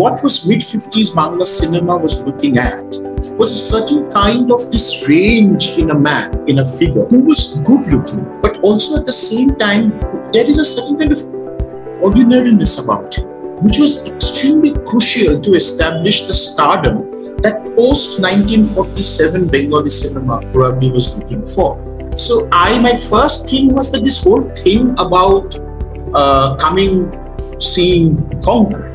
what was mid-50s Bangla cinema was looking at was a certain kind of this range in a man, in a figure, who was good-looking, but also at the same time, there is a certain kind of ordinariness about him, which was extremely crucial to establish the stardom that post-1947 Bengali cinema probably was looking for. So my first thing was that this whole thing about coming, seeing, conquering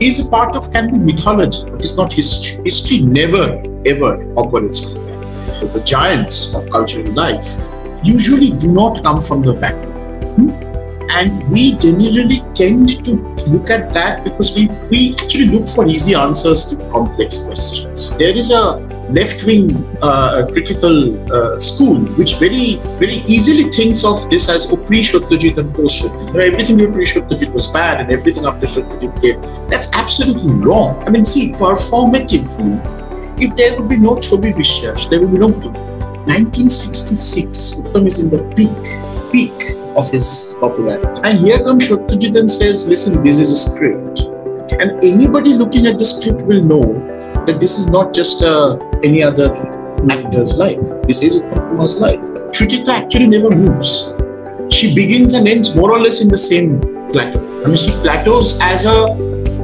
is a part of, can be mythology, but it's not history. History never, ever operates like that. The giants of cultural life usually do not come from the background. And we generally tend to look at that because we actually look for easy answers to complex questions. There is a left-wing critical school which very easily thinks of this as, oh, pre-Satyajit and post-Satyajit. Everything before pre-Satyajit was bad and everything after Satyajit came. That's absolutely wrong. I mean, see, performatively, if there would be no Chhabi Biswas, there would be no... 1966, Uttam is in the peak of his popularity. And here comes Satyajit and says, listen, this is a script. And anybody looking at the script will know that this is not just any other actor's life. This is Uttam Kumar's life. Suchitra actually never moves. She begins and ends more or less in the same plateau. I mean, she plateaus as a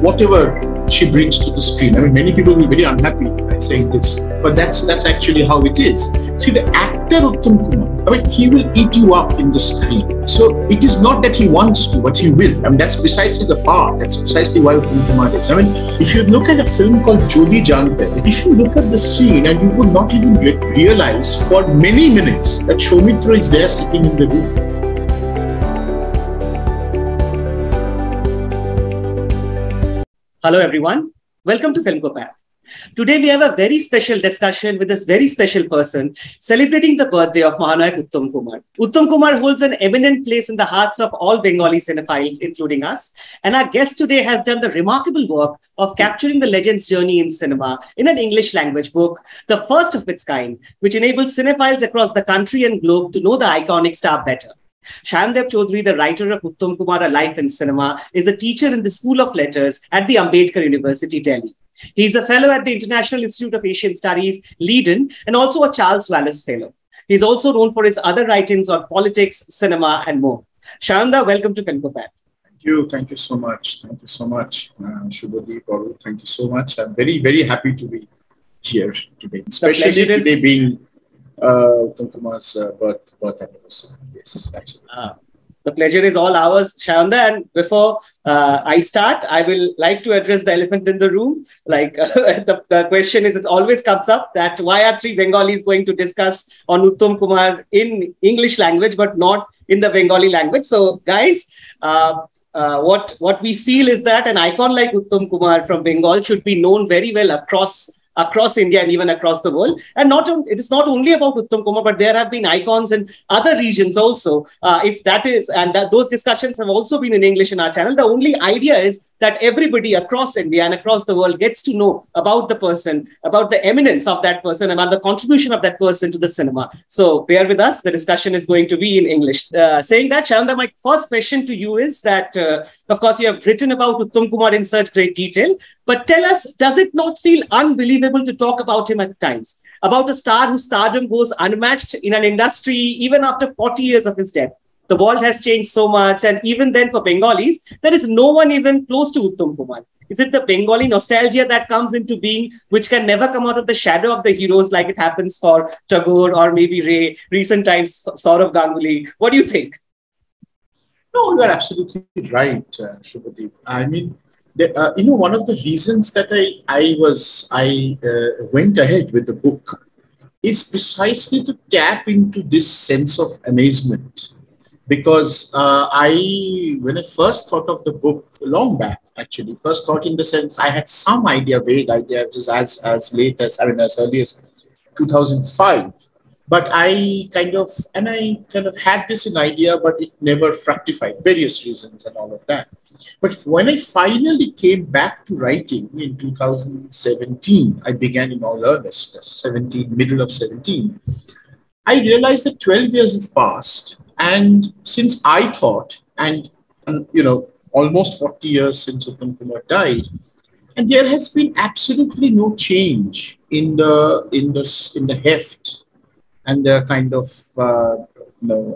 whatever she brings to the screen. I mean, many people will be very unhappy by saying this, but that's actually how it is. See, the actor Uttam Kumar, I mean, he will eat you up in the screen. So it is not that he wants to, but he will. I mean, that's precisely the part. That's precisely why Uttam Kumar is. I mean, if you look at a film called Jodi Jantem, if you look at the scene and you would not even realize for many minutes that Shomitra is there sitting in the room. Hello everyone, welcome to Filmcopath. Today we have a very special discussion with this very special person celebrating the birthday of Mahanayak Uttam Kumar. Uttam Kumar holds an eminent place in the hearts of all Bengali cinephiles, including us. And our guest today has done the remarkable work of capturing the legend's journey in cinema in an English language book, the first of its kind, which enables cinephiles across the country and globe to know the iconic star better. Shyamdev Chaudhary, the writer of Uttam Kumar, A Life in Cinema, is a teacher in the School of Letters at the Ambedkar University, Delhi. He is a fellow at the International Institute of Asian Studies, Leiden, and also a Charles Wallace Fellow. He is also known for his other writings on politics, cinema, and more. Shyamdev, welcome to Filmcopath. Thank you so much. Thank you so much, Shubhadeep, Baru. Thank you so much. I'm very, very happy to be here today, especially today being Uttam Kumar's birth anniversary. Yes, absolutely. The pleasure is all ours, Shyamda. And before I start, I will like to address the elephant in the room. Like the question is, it always comes up that why are three Bengalis going to discuss on Uttam Kumar in English language, but not in the Bengali language? So guys, what we feel is that an icon like Uttam Kumar from Bengal should be known very well across India and even across the world. And it is not only about Uttam Kumar, but there have been icons in other regions also. Those discussions have also been in English in our channel. The only idea is that everybody across India and across the world gets to know about the person, about the eminence of that person, about the contribution of that person to the cinema. So bear with us. The discussion is going to be in English. Saying that, Shyamda, my first question to you is that, of course, you have written about Uttam Kumar in such great detail, but tell us, does it not feel unbelievable to talk about him at times? About a star whose stardom goes unmatched in an industry even after 40 years of his death. The world has changed so much, and even then for Bengalis, there is no one even close to Uttam Kumar. Is it the Bengali nostalgia that comes into being, which can never come out of the shadow of the heroes like it happens for Tagore or maybe Ray, recent times, Saurav Ganguly? What do you think? No, you are absolutely right, Shubhadeep. I mean, you know, one of the reasons that I went ahead with the book is precisely to tap into this sense of amazement. Because when I first thought of the book, long back actually, first thought in the sense I had some idea, vague idea, just as early as 2005. But I kind of had this in idea, but it never fructified, various reasons and all of that. But when I finally came back to writing in 2017, I began in all earnestness, middle of 17, I realized that 12 years have passed. And since I thought, and you know, almost 40 years since Uttam Kumar died, And there has been absolutely no change in the heft and the kind of an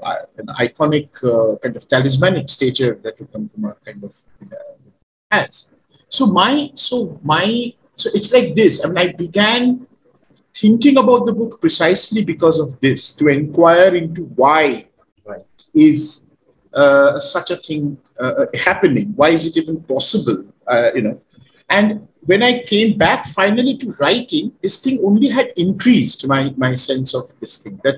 iconic kind of talismanic stature that Uttam Kumar kind of has. So it's like this. I mean, I began thinking about the book precisely because of this, to inquire into why is such a thing happening? Why is it even possible? And when I came back finally to writing, this thing only had increased my sense of this thing. That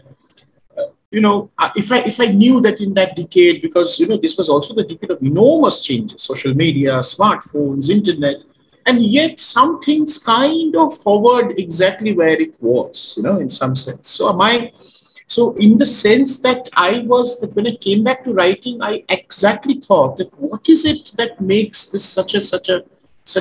if I knew that in that decade, because this was also the decade of enormous changes: social media, smartphones, internet. And yet some things kind of hovered exactly where it was, in some sense. So in the sense that when I came back to writing, I exactly thought that what is it that makes this such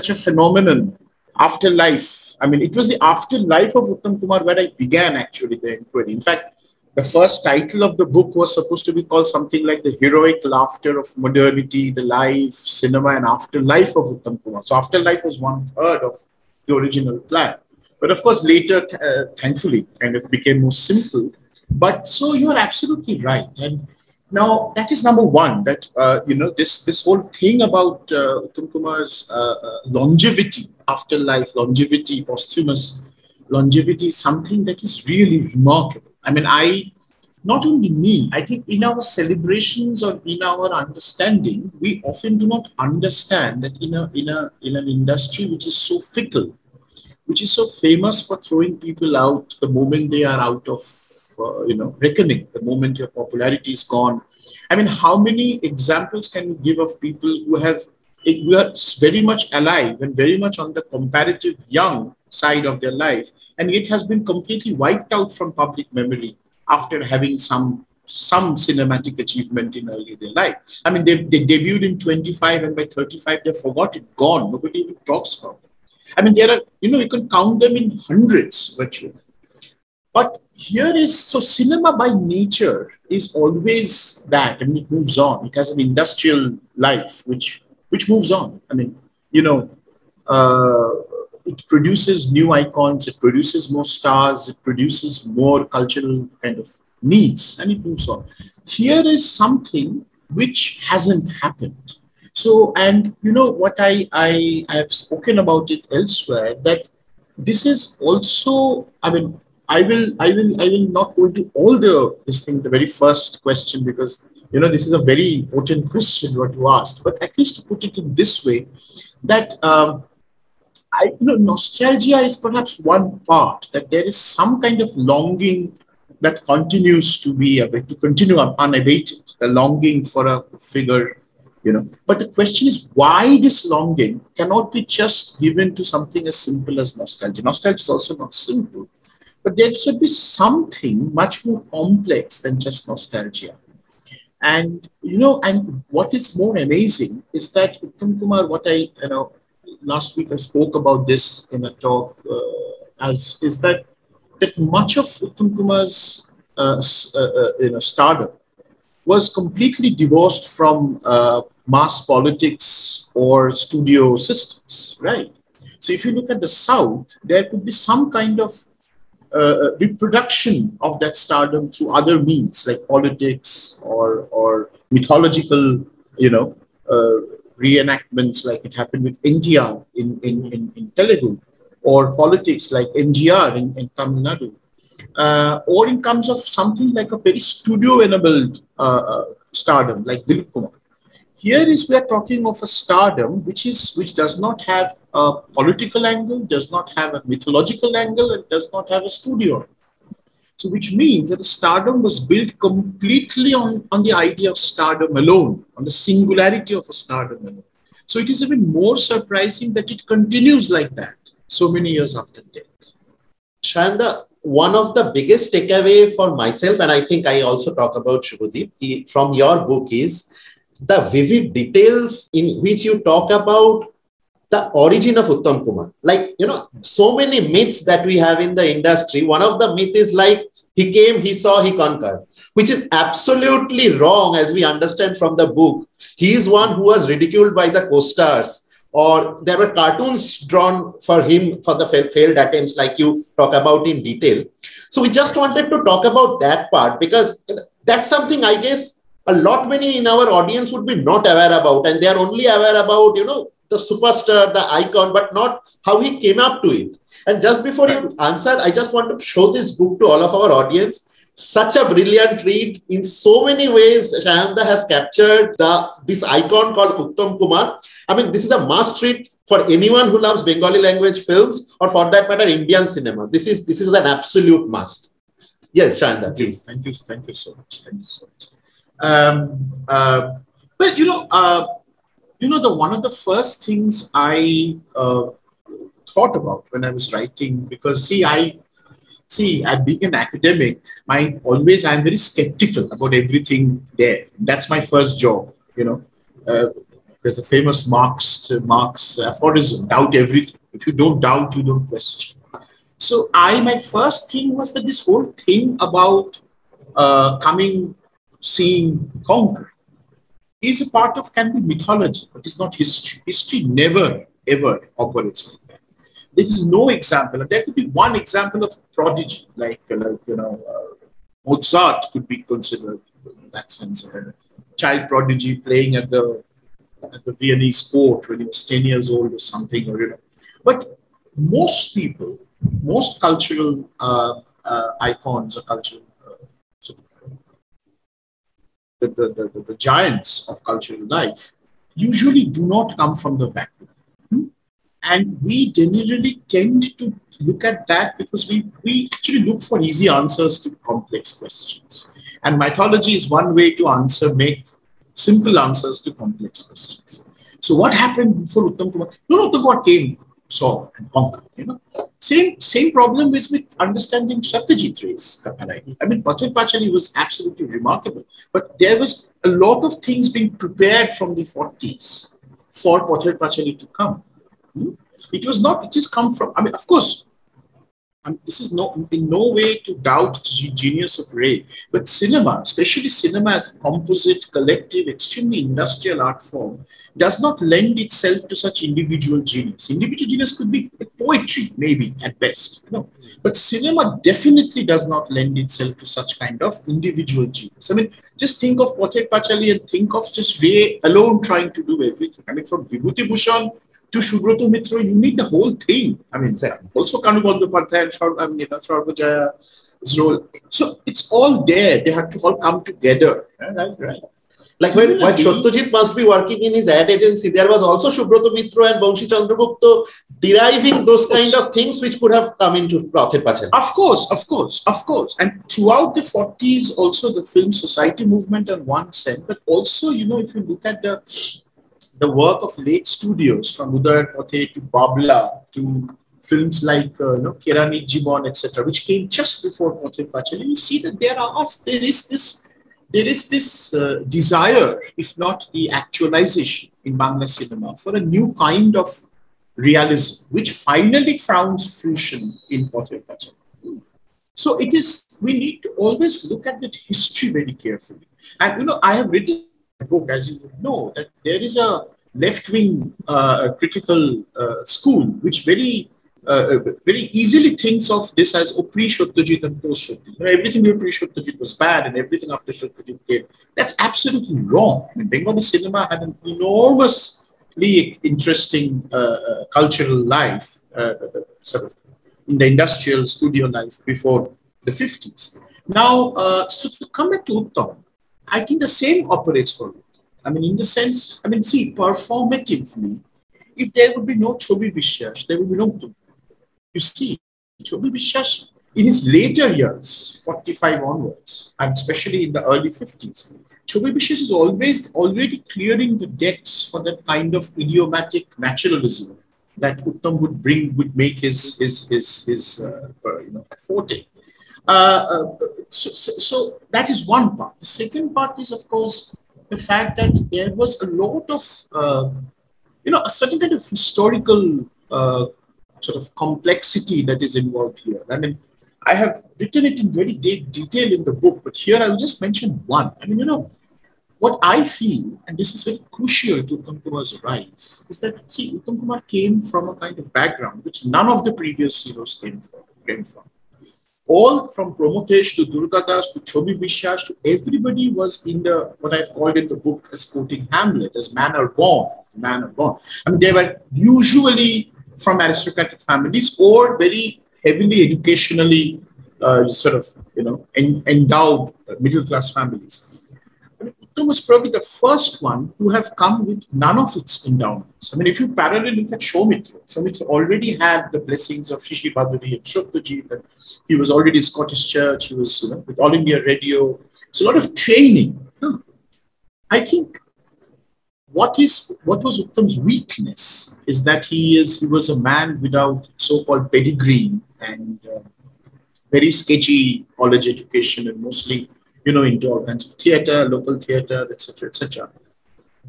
a phenomenon, afterlife? I mean, it was the afterlife of Uttam Kumar where I began actually the inquiry. In fact, the first title of the book was supposed to be called something like The Heroic Laughter of Modernity, The Life, Cinema and Afterlife of Uttam Kumar. So afterlife was 1/3 of the original plan. But of course later, thankfully, kind of became more simple. But so you're absolutely right. And now that is number one, that, this whole thing about Uttam Kumar's longevity, afterlife, longevity, posthumous longevity, is something that is really remarkable. I mean, not only me, I think in our celebrations or in our understanding, we often do not understand that in an industry which is so fickle, which is so famous for throwing people out the moment they are out of, reckoning, the moment your popularity is gone. I mean, how many examples can you give of people who are very much alive and very much on the comparative young side of their life, and it has been completely wiped out from public memory after having some cinematic achievement in early their life? I mean, they debued in 25 and by 35, they're forgotten, gone. Nobody even talks about them. I mean, there are, you can count them in hundreds virtually. But so cinema by nature is always that, and it moves on. It has an industrial life, which moves on. I mean, it produces new icons, it produces more stars, it produces more cultural kind of needs, and it moves on. Here is something which hasn't happened. So, and what I have spoken about it elsewhere, that this is also, I mean, I will not go into all the very first question, because this is a very important question what you asked, but at least to put it in this way, that nostalgia is perhaps one part, that there is some kind of longing that continues to continue unabated, the longing for a figure, But the question is why this longing cannot be just given to something as simple as nostalgia. Nostalgia is also not simple, but there should be something much more complex than just nostalgia. And, and what is more amazing is that Uttam Kumar, last week I spoke about this in a talk, is that much of Uttam Kumar's stardom was completely divorced from mass politics or studio systems, right? So if you look at the South, there could be some kind of reproduction of that stardom through other means like politics or mythological, reenactments like it happened with NTR in Telugu, or politics like NGR in Tamil Nadu, or in terms of something like a very studio-enabled stardom like Dilip Kumar. Here is we are talking of a stardom which does not have a political angle, does not have a mythological angle, and does not have a studio. So which means that the stardom was built completely on the idea of stardom alone, on the singularity of a stardom alone. So it is even more surprising that it continues like that so many years after death. Shanda, one of the biggest takeaway for myself, and I think I also talk about Shubhadeep, from your book is the vivid details in which you talk about the origin of Uttam Kumar. Like, so many myths that we have in the industry. One of the myths is like, he came, he saw, he conquered, which is absolutely wrong as we understand from the book. He is one who was ridiculed by the co-stars, or there were cartoons drawn for him for the failed attempts, like you talk about in detail. So we just wanted to talk about that part, because that's something I guess a lot many in our audience would be not aware about, and they are only aware about, you know, the superstar, the icon, but not how he came up to it. And just before you answer, I just want to show this book to all of our audience. Such a brilliant read. In so many ways, Shayanda has captured this icon called Uttam Kumar. I mean, this is a must read for anyone who loves Bengali language films, or for that matter, Indian cinema. This is an absolute must. Yes, Shayanda, please. Thank you so much. Thank you so much. But you know, one of the first things I thought about when I was writing, because being an academic, I'm very skeptical about everything there. That's my first job, you know. There's a famous Marx aphorism: doubt everything. If you don't doubt, you don't question. So my first thing was that this whole thing about coming, seeing, conquering is a part of, can be mythology, but it's not history. History never, ever operates like that. There is no example, and there could be one example of prodigy, like Mozart could be considered in that sense, a child prodigy playing at the Viennese court when he was 10 years old or something, But most people, most cultural icons or cultural the giants of cultural life usually do not come from the vacuum. And we generally tend to look at that because we actually look for easy answers to complex questions. And mythology is one way to make simple answers to complex questions. So what happened before Uttam Kumar? Uttam Kumar came, saw, and conquered, Same problem is with understanding Satyajit Ray's Kapalai. I mean, Pather Panchali was absolutely remarkable, but there was a lot of things being prepared from the 40s for Pather Panchali to come. It was not, it just come from, I mean, of course, this is in no way to doubt the genius of Ray, but cinema, especially cinema as a composite, collective, extremely industrial art form, does not lend itself to such individual genius. Individual genius could be poetry, maybe, at best. But cinema definitely does not lend itself to such kind of individual genius. I mean, just think of Pather Panchali and think of just Ray alone trying to do everything. I mean, from Vibhuti Bhushan to Subrata Mitra, you need the whole thing. I mean, also Kanu Bandhu and Shara role. So it's all there. They have to all come together. Right. Like similarly, when Satyajit must be working in his ad agency, there was also Subrata Mitra and Banshi Chandragupta deriving those kind of things which could have come into Pather Panchali. Of course. And throughout the 40s, also the film society movement in one sense, but also, if you look at the work of late studios, from Udayar Pathe to Babla to films like Kirani Jibon, etc., which came just before Pather Panchali, you see that there is this desire, if not the actualization in Bangla cinema, for a new kind of realism, which finally founds fruition in Pather Panchali. So it is, we need to always look at that history very carefully. And I have written book, as you would know, that there is a left-wing critical school which very easily thinks of this as pre Satyajit and post Satyajit. Everything pre Satyajit was bad and everything after Satyajit came. That's absolutely wrong. I mean, Bengali cinema had an enormously interesting cultural life, sort of in the industrial studio life before the 50s. Now, so to come back to Uttam, I think the same operates for it. I mean, in the sense, performatively, if there would be no Chhabi Biswas, there would be no. You see, Chhabi Biswas in his later years, 45 onwards, and especially in the early 50s, Chhabi Biswas is always already clearing the decks for that kind of idiomatic naturalism that Uttam would bring, would make his forte. So that is one part. The second part is, of course, the fact that there was a lot of, a certain kind of historical sort of complexity that is involved here. I mean, I have written it in very detail in the book, but here I will just mention one. I mean, What I feel, and this is very crucial to Uttam Kumar's rise, is that, see, Uttam Kumar came from a kind of background which none of the previous heroes came from. All from Promotesh to Durgadas to Chhabi Biswas to everybody was in the, what I've called in the book as quoting Hamlet, as man are born. I mean, they were usually from aristocratic families or very heavily educationally endowed middle-class families. Uttam was probably the first one to have come with none of its endowments. I mean, if you parallel look at Shomitra already had the blessings of Shishi Baduri and Shuktaji, and he was already in Scottish Church, he was with All India Radio. So a lot of training. I think what was Uttam's weakness is that he was a man without so-called pedigree and very sketchy college education and mostly into all kinds of theatre, local theatre, etc., etc.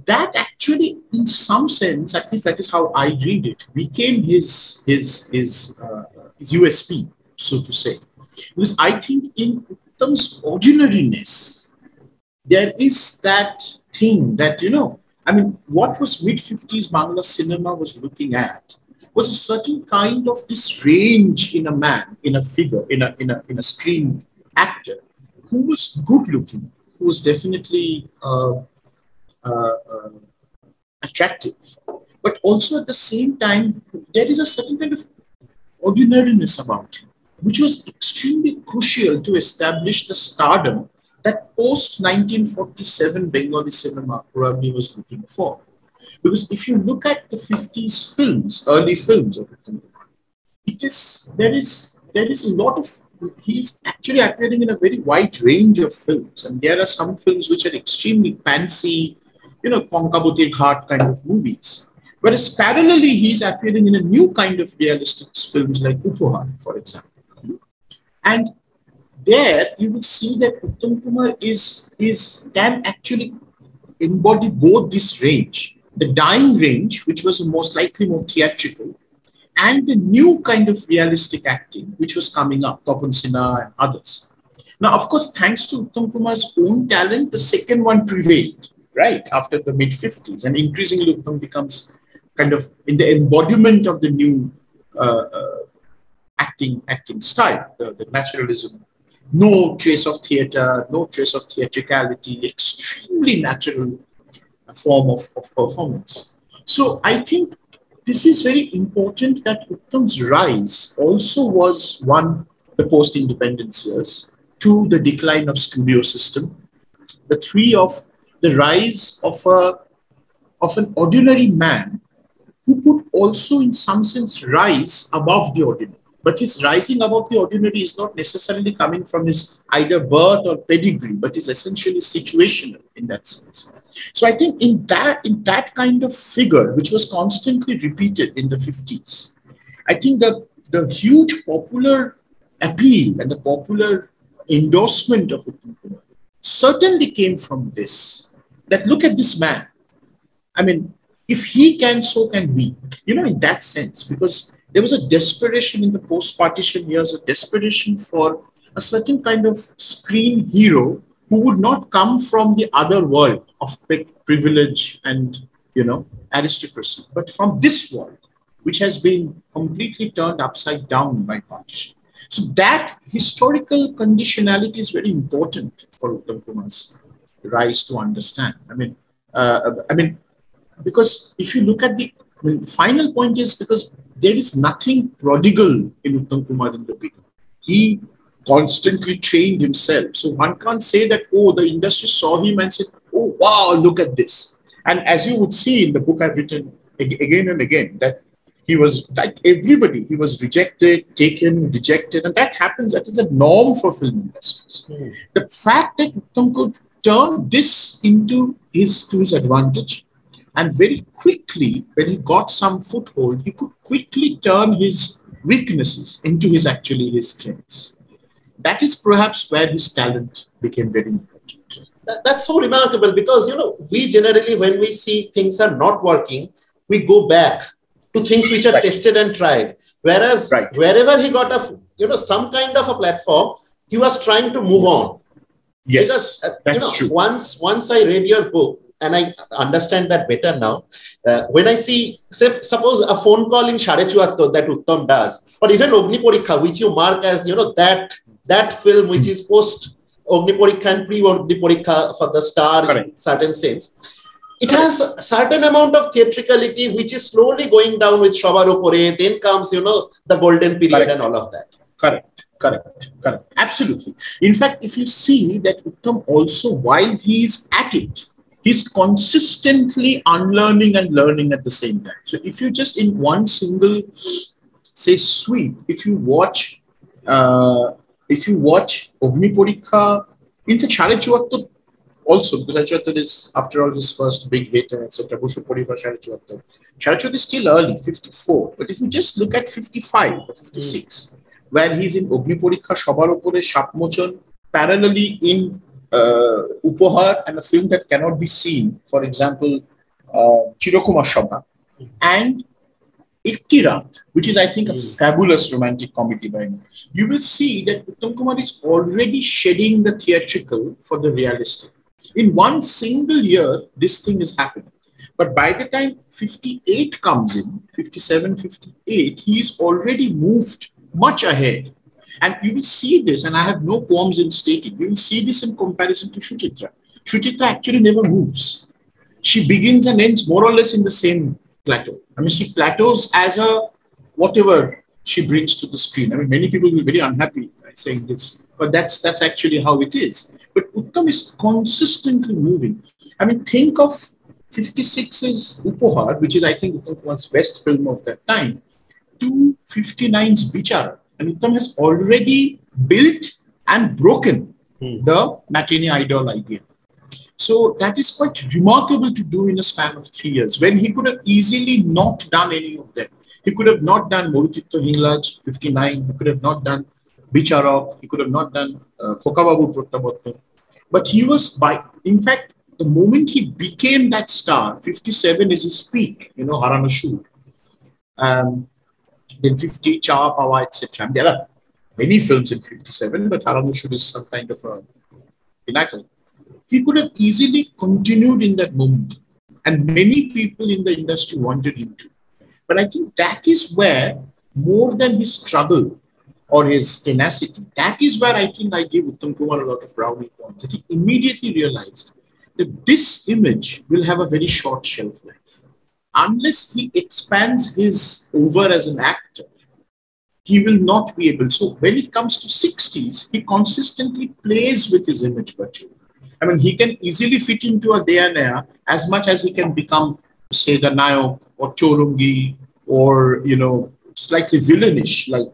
That actually, in some sense, at least that is how I read it, became his USP, so to say. Because I think in Uttam's ordinariness, there is that thing that, I mean, what was mid-50s Bangla cinema was looking at was a certain kind of this range in a man, in a figure, in a screen actor, who was good-looking, who was definitely attractive. But also at the same time, there is a certain kind of ordinariness about him, which was extremely crucial to establish the stardom that post-1947 Bengali cinema probably was looking for. Because if you look at the 50s films, early films of Uttam Kumar, there is a lot of, he's actually appearing in a very wide range of films, and there are some films which are extremely fancy, Konkabutir Ghat kind of movies. Whereas parallelly, he's appearing in a new kind of realistic films like Upohar, for example. And there you will see that Uttam Kumar can actually embody both this range, the dying range, which was most likely more theatrical, and the new kind of realistic acting, which was coming up, Tapan Sinha and others. Now, of course, thanks to Uttam Kumar's own talent, the second one prevailed, right, after the mid-50s. And increasingly, Uttam becomes kind of in the embodiment of the new acting style, the naturalism. No trace of theatre, no trace of theatricality, extremely natural form of performance. So I think this is very important that Uttam's rise also was one, the post-independence years, two, the decline of studio system, the three of the rise of an ordinary man who could also in some sense rise above the ordinary. But his rising above the ordinary is not necessarily coming from his either birth or pedigree, but is essentially situational in that sense. So I think in that kind of figure, which was constantly repeated in the 50s, I think the huge popular appeal and the popular endorsement of Uttam Kumar certainly came from this, that look at this man. I mean, if he can, so can we, in that sense, because there was a desperation in the post-partition years, a desperation for a certain kind of screen hero who would not come from the other world of privilege and, aristocracy, but from this world, which has been completely turned upside down by partition. So that historical conditionality is very important for Uttam Kumar's rise to understand. I mean, because if you look at the final point is because there is nothing prodigal in Uttam Kumar in the beginning. He constantly trained himself. So one can't say that, oh, the industry saw him and said, oh, wow, look at this. And as you would see in the book I've written again and again, that he was like everybody, he was rejected, taken, rejected. And that happens, that is a norm for film industries. Mm. The fact that Uttam could turn this into to his advantage, and very quickly, when he got some foothold, he could quickly turn his weaknesses into his strengths. That is perhaps where his talent became very important. That's so remarkable because, we generally, when we see things are not working, we go back to things which are tested and tried. Whereas wherever he got some kind of a platform, he was trying to move on. Yes, because, that's true. Once I read your book, and I understand that better now. When I see, say, suppose a phone call in Sharey Chuattor that Uttam does, or even Ognipodikha, which you mark as, you know, that film which is post Ognipodikha and pre Ognipodikha for the star. Correct. In certain sense. It has a certain amount of theatricality which is slowly going down with Shobar Opore, then comes, you know, the golden period. Correct. And all of that. Correct. Correct. Correct. Absolutely. In fact, if you see that Uttam also, while he is at it, he's consistently unlearning and learning at the same time. So if you just in one single, say, sweep, if you watch Ognipodikha, in fact, Sharey Chuattor also, because Sharey Chuattor is, after all, his first big hit and etc. Ognipodikha, Sharey Chuattor. Sharey Chuattor is still early, 54. But if you just look at 55 or 56, where he's in Ognipodikha, Shobar Opore, Shapmochan, parallelly in Upohar and a film that cannot be seen, for example, Chiriyakhana Shobha, and Iktirat, which is, I think, a fabulous romantic comedy by him. You will see that Uttam Kumar is already shedding the theatrical for the realistic. In one single year, this thing is happening. But by the time 58 comes in, 57, 58, he is already moved much ahead. And you will see this, and I have no qualms in stating, you will see this in comparison to Suchitra. Suchitra actually never moves. She begins and ends more or less in the same plateau. I mean, she plateaus as a whatever she brings to the screen. I mean, many people will be very unhappy by saying this, but that's actually how it is. But Uttam is consistently moving. I mean, think of 56's Upohar, which is, I think, Uttam Kumar's best film of that time, to 59's Bichara. And Uttam has already built and broken the matinee idol idea. So that is quite remarkable to do in a span of 3 years, when he could have easily not done any of them. He could have not done Moruchitto Hinglaj, 59. He could have not done Bichara. He could have not done Khokababu Prottabotta. But he was, in fact, the moment he became that star, 57 is his peak, you know, Haran Ashur. Then 50, Chaoa Paoa, etc. There are many films in 57, but Haran Ashur is some kind of a pinnacle. He could have easily continued in that moment, and many people in the industry wanted him to. But I think that is where, more than his struggle or his tenacity, that is where I think I gave Uttam Kumar a lot of brownie points. That he immediately realized that this image will have a very short shelf life. Unless he expands his over as an actor, he will not be able. So when it comes to 60s, he consistently plays with his image virtually. I mean, he can easily fit into a Deanaya as much as he can become, say, the Nayo or Chorungi or, you know, slightly villainish like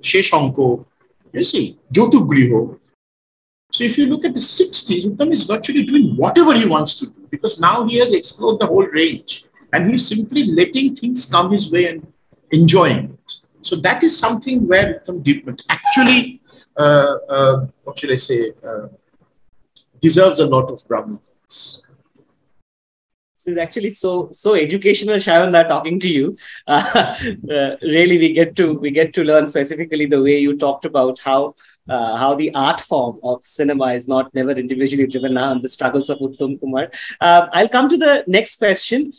Sheshanco, you see, Jotugriho. So if you look at the 60s, Uttam is virtually doing whatever he wants to do, because now he has explored the whole range. And he's simply letting things come his way and enjoying it. So that is something where Uttam Kumar actually, what should I say, deserves a lot of problems. This is actually so educational, Shayana, talking to you. Really, we get to learn specifically the way you talked about how the art form of cinema is not individually driven and the struggles of Uttam Kumar. I'll come to the next question,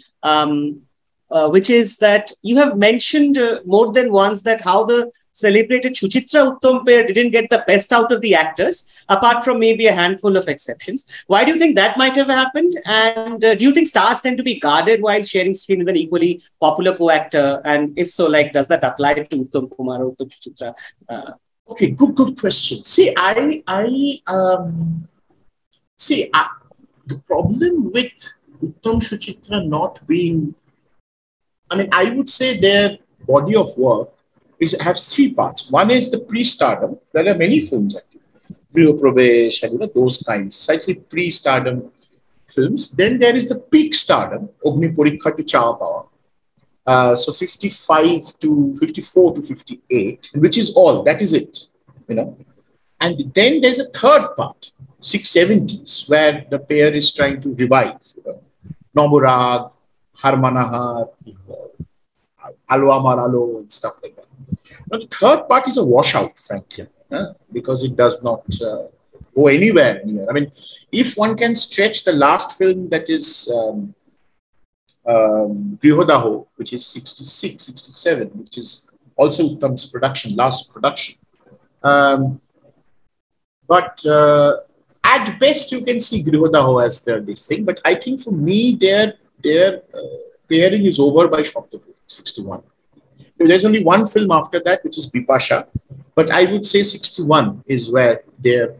which is that you have mentioned more than once that how the celebrated Suchitra Uttam pair didn't get the best out of the actors, apart from maybe a handful of exceptions. Why do you think that might have happened? And do you think stars tend to be guarded while sharing screen with an equally popular co-actor? And if so, like, does that apply to Uttam Kumar or Uttam Suchitra? Okay, good question. See, the problem with Uttam Suchitra not being, I mean, I would say their body of work has three parts. One is the pre-stardom. There are many films actually, Grihodaho and, you know, those kinds, slightly pre-stardom films. Then there is the peak stardom, Ognipodikha to Chaoa Paoa. So 55 to 54 to 58, which is all, that is it, you know. And then there's a third part, 670s, where the pair is trying to revive, you know, Nomurag, Harmanahar, Alo Amar Alo, and stuff like that. Now, the third part is a washout, frankly, because it does not go anywhere near. I mean, if one can stretch the last film, that is Grihodaho, which is 66, 67, which is also Uttam's production, last production. At best, you can see Grihodaho as the big thing. But I think for me, their pairing is over by Shomitra, 61. There's only one film after that, which is Bipasha. But I would say 61 is where their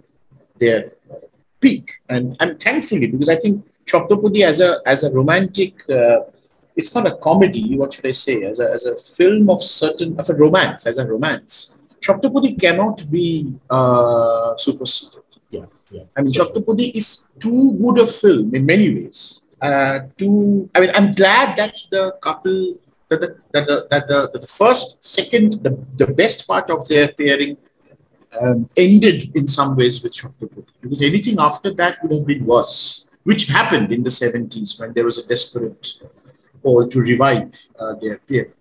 peak, and thankfully, because I think Saptapadi as a romantic, it's not a comedy. What should I say? As a film of a romance, as a romance, Saptapadi cannot be superseded. Yeah. I mean, Saptapadi is too good a film in many ways. I mean, I'm glad that the couple. The first, second, the best part of their pairing ended in some ways with Shomitra, because anything after that would have been worse, which happened in the 70s when there was a desperate call to revive their pairing.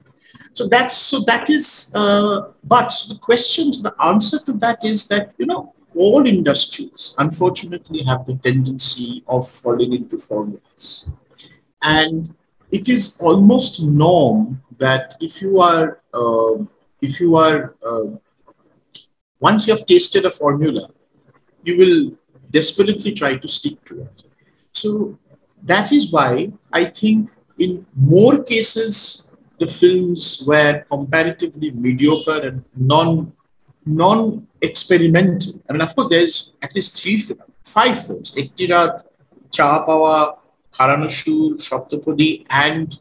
So the question, the answer to that is that, you know, all industries unfortunately have the tendency of falling into formulas, and it is almost norm that if you are once you have tasted a formula, you will desperately try to stick to it. So that is why I think in more cases the films were comparatively mediocre and non-experimental. I mean, of course, there is at least five films: Ektirat, Chaoa Paoa, Haran Ashur, Saptapadi, and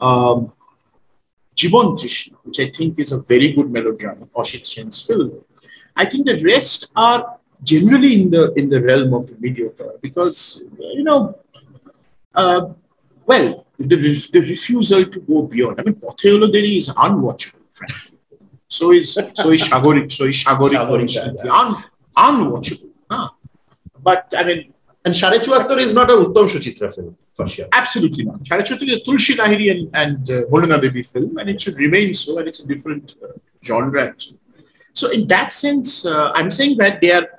Jibon Trishna, which I think is a very good melodrama, Oshit Sen's film. I think the rest are generally in the realm of the mediocre, because, you know, the refusal to go beyond. I mean, Pather Panchali is unwatchable, frankly. So is Shagori. Unwatchable. Huh? But I mean. And Sharey Chuattor is not a Uttam Suchitra film, for sure. Absolutely not. Sharey Chuattor is a Tulsi Lahiri and Holuna Devi film, and it should remain so, and it's a different genre actually. So in that sense, I'm saying that their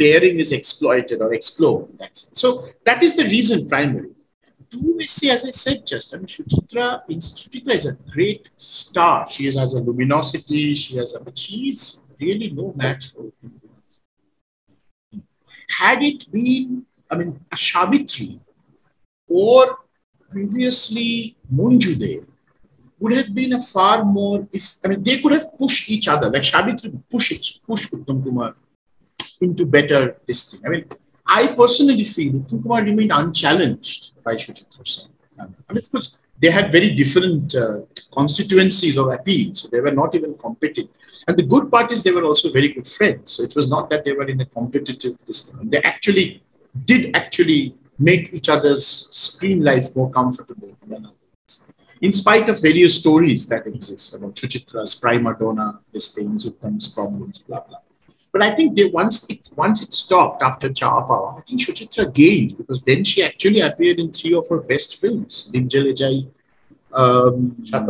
pairing is exploited or explored in that sense. So that is the reason primarily. Do we see, as I said just, I mean, Suchitra is a great star. She has a luminosity, but she's really no match for him. Had it been, I mean, a Shabitri or previously Munjude would have been a far more, they could have pushed each other, like Shabitri pushed Uttam Kumar into better this thing. I mean, I personally feel Uttam Kumar remained unchallenged by Suchitra. I mean, because they had very different constituencies of appeal, so they were not even competing. And the good part is they were also very good friends. So it was not that they were in a competitive system. They did actually make each other's screen life more comfortable than others. In spite of various stories that exist about Suchitra's prima donna, this thing, Uttam's problems, blah, blah. But I think once it stopped after Chaoa Paoa, I think Suchitra gained, because then she actually appeared in three of her best films: Dimjale Jai, Shat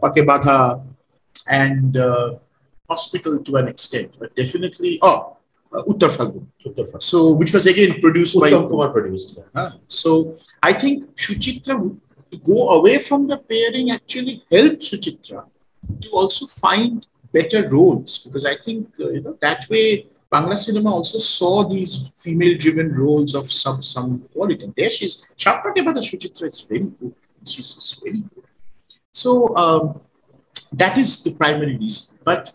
Pake Badha, and Hospital to an extent, but definitely Uttar Phalgun. So, which was again produced by Uttam Kumar. So I think Suchitra, to go away from the pairing, actually helped Suchitra to also find better roles, because I think that way Bangla cinema also saw these female-driven roles of some quality. And there she is. Suchitra is very good. She's very good. So that is the primary reason. But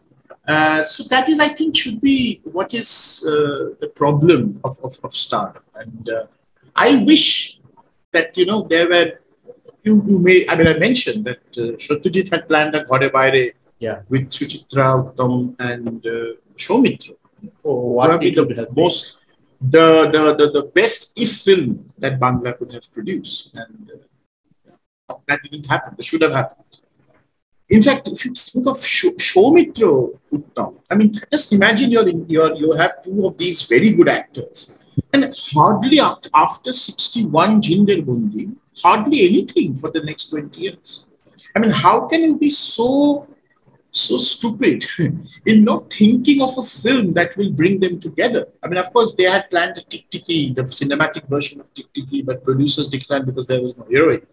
so that is, I think, should be what is the problem of stardom. And I wish that there were you may. I mean, I mentioned that Satyajit had planned a Ghare Baire. Yeah, with Suchitra, Uttam, and Shomitra. Probably the best if film that Bangla could have produced, and that didn't happen. That should have happened. In fact, if you think of Shomitra, Uttam, I mean, just imagine you have two of these very good actors, and hardly after 61 Jinder Bundi, hardly anything for the next 20 years. I mean, how can you be so so stupid in not thinking of a film that will bring them together. I mean, of course, they had planned a Tik-tiki, the cinematic version of Tik-tiki, but producers declined because there was no heroine.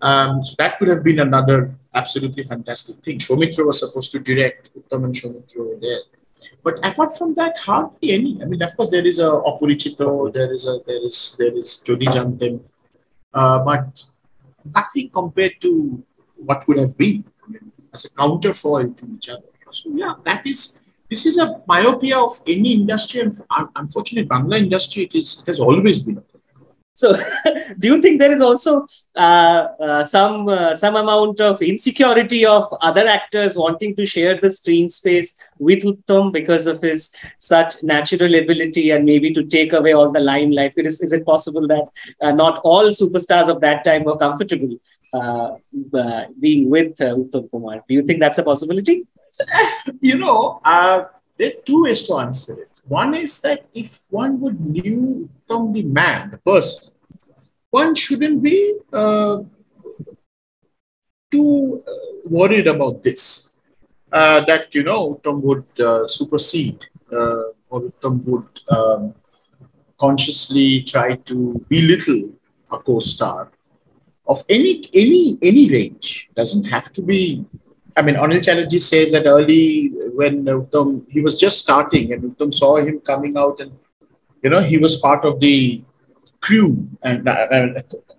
So that could have been another absolutely fantastic thing. Shomitra was supposed to direct, Uttam and Shomitra were there. But apart from that, hardly any. I mean, of course, there is a Opolichitto, there is Jodi Jantem, but nothing compared to what could have been. I mean, as a counterfoil to each other. So yeah, that is, this is a myopia of any industry, and unfortunately, Bangla industry, it has always been. So, do you think there is also some amount of insecurity of other actors wanting to share the screen space with Uttam because of his such natural ability and maybe to take away all the limelight? Is it possible that not all superstars of that time were comfortable being with Uttam Kumar? Do you think that's a possibility? You know, there are two ways to answer it. One is that if one would knew Uttam the man, the person, one shouldn't be too worried about this. That, you know, Uttam would supersede or Uttam would consciously try to belittle a co-star of any range. Doesn't have to be. I mean, Anil Chatterjee says that early when Uttam, he was just starting and Uttam saw him coming out and, you know, he was part of the crew and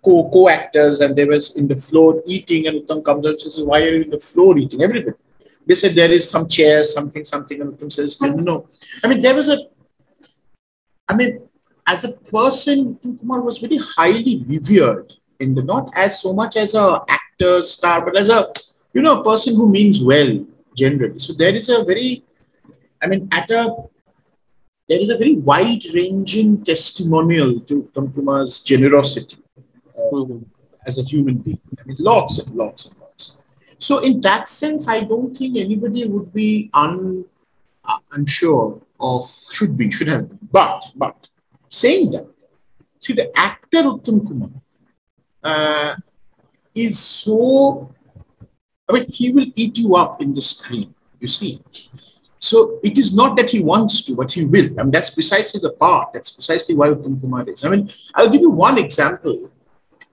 co-actors and they were in the floor eating and Uttam comes out and says, why are you in the floor eating? Everybody. They said there is some chairs, something and Uttam says, no. I mean, there was a, I mean, as a person, Uttam Kumar was very highly revered in the, not as so much as a actor, star, but as a, you know, a person who means well generally. So there is a very, I mean, there is a very wide-ranging testimonial to Uttam Kumar's generosity as a human being. I mean, lots and lots and lots. So in that sense, I don't think anybody would be unsure of should have been. But saying that, see, the actor Uttam Kumar is so. I mean, he will eat you up in the screen, you see. So it is not that he wants to, but he will. I mean, that's precisely the part. That's precisely why Uttam Kumar is. I mean, I'll give you one example.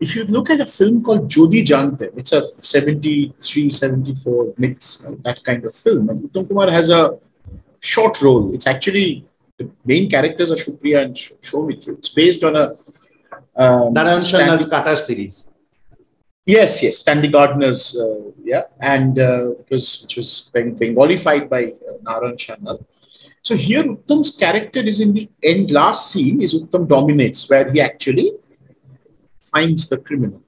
If you look at a film called Jodi Jantem, it's a 73, 74 mix, right? That kind of film. And Uttam Kumar has a short role. It's actually, the main characters are Supriya and Shomitra. It's based on a... Narayan Katar series. Yes, yes, Stanley Gardner's, yeah, and which was Bengalified by Naran Shanal. So here Uttam's character is in the end, last scene is Uttam dominates, where he actually finds the criminal.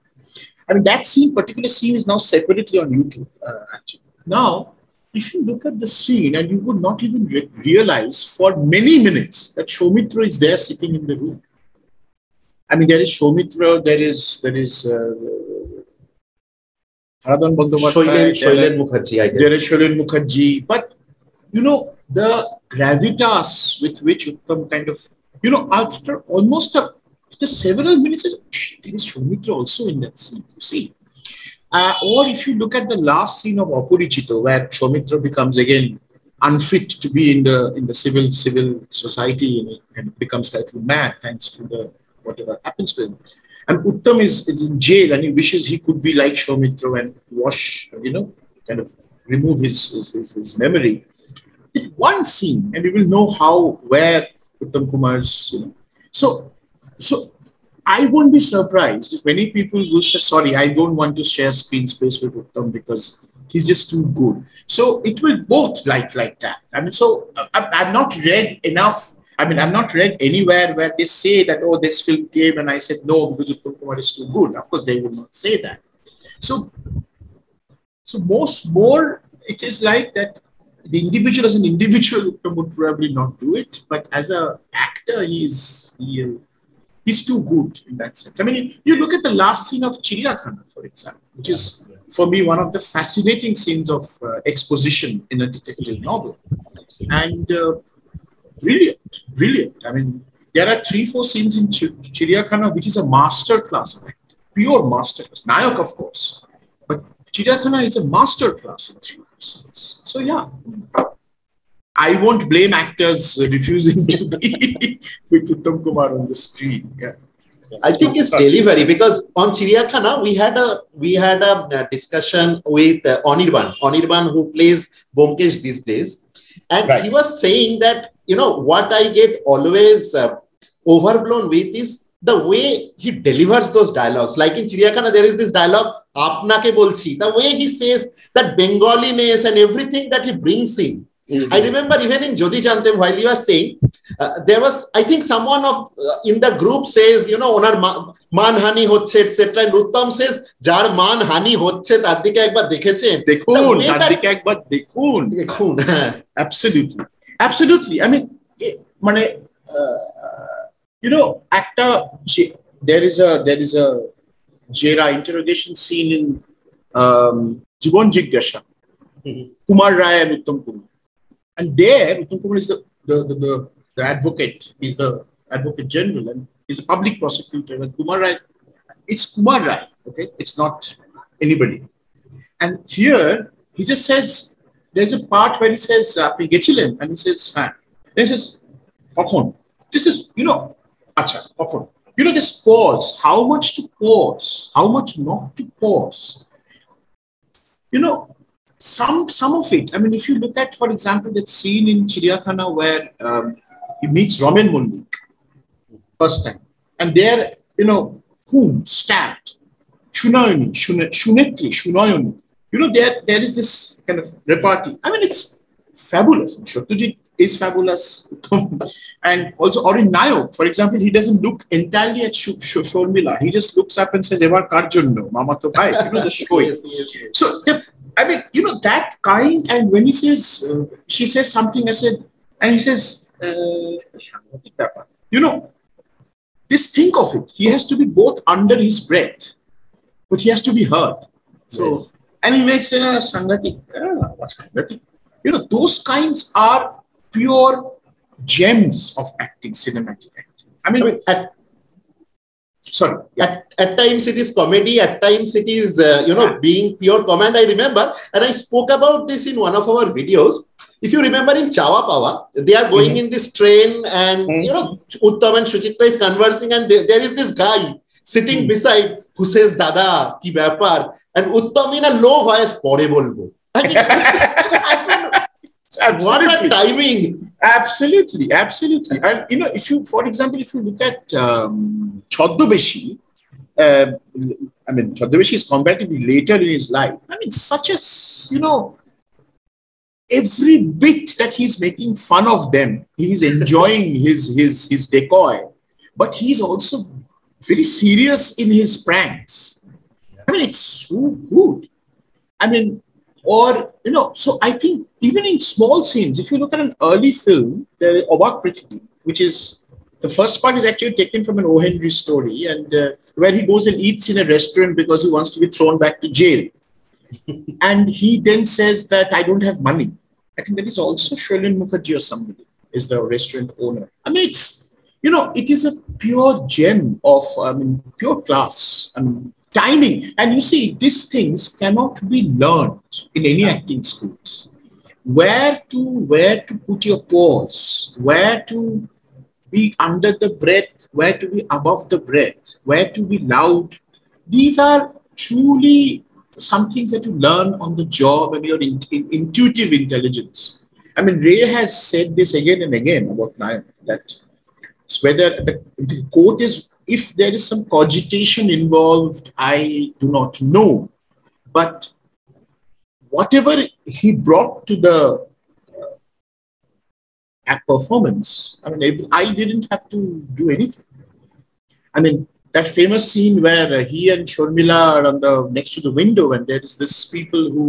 I mean, that scene, particular scene is now separately on YouTube, actually. Now, if you look at the scene and you would not even realize for many minutes that Shomitra is there sitting in the room. I mean, there is Shomitra, there is... Shailen Mukherjee, but you know, the gravitas with which Uttam kind of, you know, after almost after several minutes, there is Shomitra also in that scene, you see. Or if you look at the last scene of Opolichitto, where Shomitra becomes again unfit to be in the civil society and becomes slightly mad thanks to the whatever happens to him. And Uttam is in jail and he wishes he could be like Shomitra and wash, you know, kind of remove his memory. It's one scene and you will know where Uttam Kumar's, you know. So I won't be surprised if many people will say, sorry, I don't want to share screen space with Uttam because he's just too good. So it will both like that. I mean, so I've not read enough. I mean, I've not read anywhere where they say that, oh, this film came and I said no because Uttam Kumar is too good. Of course, they would not say that. So more, it is like that the individual as an individual Uttam would probably not do it, but as an actor, he's too good in that sense. I mean, you look at the last scene of Chiriyakhana, for example, which is for me one of the fascinating scenes of exposition in a detective novel, and. Brilliant. I mean, there are 3-4 scenes in Chiriyakhana, which is a masterclass of acting, pure masterclass. Nayo, of course, but Chiriyakhana is a masterclass in three-four scenes. So yeah, I won't blame actors refusing to be with Uttam Kumar on the screen. Yeah. I think it's delivery, because on Chiriyakhana we had a discussion with Onirban, who plays Bomkesh these days, and right. He was saying that, you know, what I get always overblown with is the way he delivers those dialogues. Like in Chiriyakhana, there is this dialogue, "Apnake bolchi," the way he says that Bengaliness and everything that he brings in. Mm-hmm. I remember even in Jodi Jantem, while you were saying, there was, I think someone of in the group says, you know, onar manhani hocche, etc. And Uttam says, jar manhani hocche, tadike ekbar dekhechen. Dekhun, tadike ekbar dekhun. Dekhun. Absolutely. Absolutely. I mean, you know, actor, there is a Jera interrogation scene in Jibon Jigyasha, Kumar Raya and Uttam Kumar. And there, Uttam Kumar is the advocate. He's the advocate general, and he's a public prosecutor. And Kumar Raya, it's Kumar Raya, okay? It's not anybody. And here, he just says, there's a part where he says, "Apni gechilen," and he says, "Ha." Then he says, "Kokhon." This is, you know, acha, kokhon. You know, this pause, how much to pause, how much not to pause. You know, Some of it, I mean, if you look at, for example, that scene in Chiriyakhana where he meets Ramen Mundi first time, and there, you know, whom stabbed, Shunayoni, Shunetri, Shunayoni, you know, there is this kind of repartee. I mean, it's fabulous. Satyajit is fabulous. And also, or in Nayo, for example, he doesn't look entirely at Shormila. He just looks up and says, "Evar Karjunno, Mama to bhai," you know, the show. Yes. So, I mean, you know, that kind, and when he says, she says something, I said, and he says, you know, just think of it. He has to be both under his breath, but he has to be heard. So, yes. And he makes it a Sangatik. You know, those kinds are pure gems of acting, cinematic acting. Sorry. Yeah. At times it is comedy, at times it is, you know, being pure command. I remember, and I spoke about this in one of our videos. If you remember in Chaoa Paoa, they are going in this train and, you know, Uttam and Suchitra is conversing, and there is this guy sitting beside who says, "Dada, ki vyapar," and Uttam in a low voice, "Pore bolbo." I mean, what a timing. Absolutely, absolutely. And, you know, if you, for example, if you look at Chhadobeshi, I mean, Chhadobeshi is comparatively later in his life. I mean, such as, you know, every bit that he's making fun of them, he's enjoying his decoy, but he's also very serious in his pranks. I mean, it's so good. I mean, or, you know, so I think even in small scenes, if you look at an early film, there is Obak Prithvi, which is, the first part is actually taken from an O. Henry story, and where he goes and eats in a restaurant because he wants to be thrown back to jail. And he then says that, "I don't have money." I think that is also Sholin Mukherjee or somebody is the restaurant owner. I mean, it's, you know, it is a pure gem of, I mean, pure class. I mean, timing. And you see, these things cannot be learned in any acting schools. Where to put your pause, where to be under the breath, where to be above the breath, where to be loud. These are truly some things that you learn on the job and your intuitive intelligence. I mean, Ray has said this again and again about Nayo, that whether the quote is, "If there is some cogitation involved, I do not know." But whatever he brought to the performance, I mean, I didn't have to do anything. I mean, that famous scene where he and Shormila are on the next to the window, and there is this people who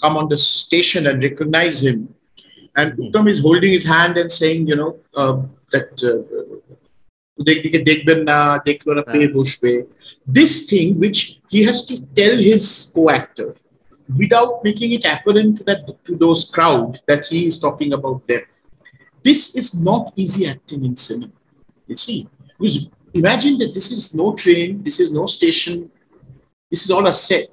come on the station and recognize him, and Uttam is holding his hand and saying, you know, that. This thing which he has to tell his co-actor without making it apparent to those crowd that he is talking about them. This is not easy acting in cinema, you see. Because imagine that this is no train, this is no station, this is all a set.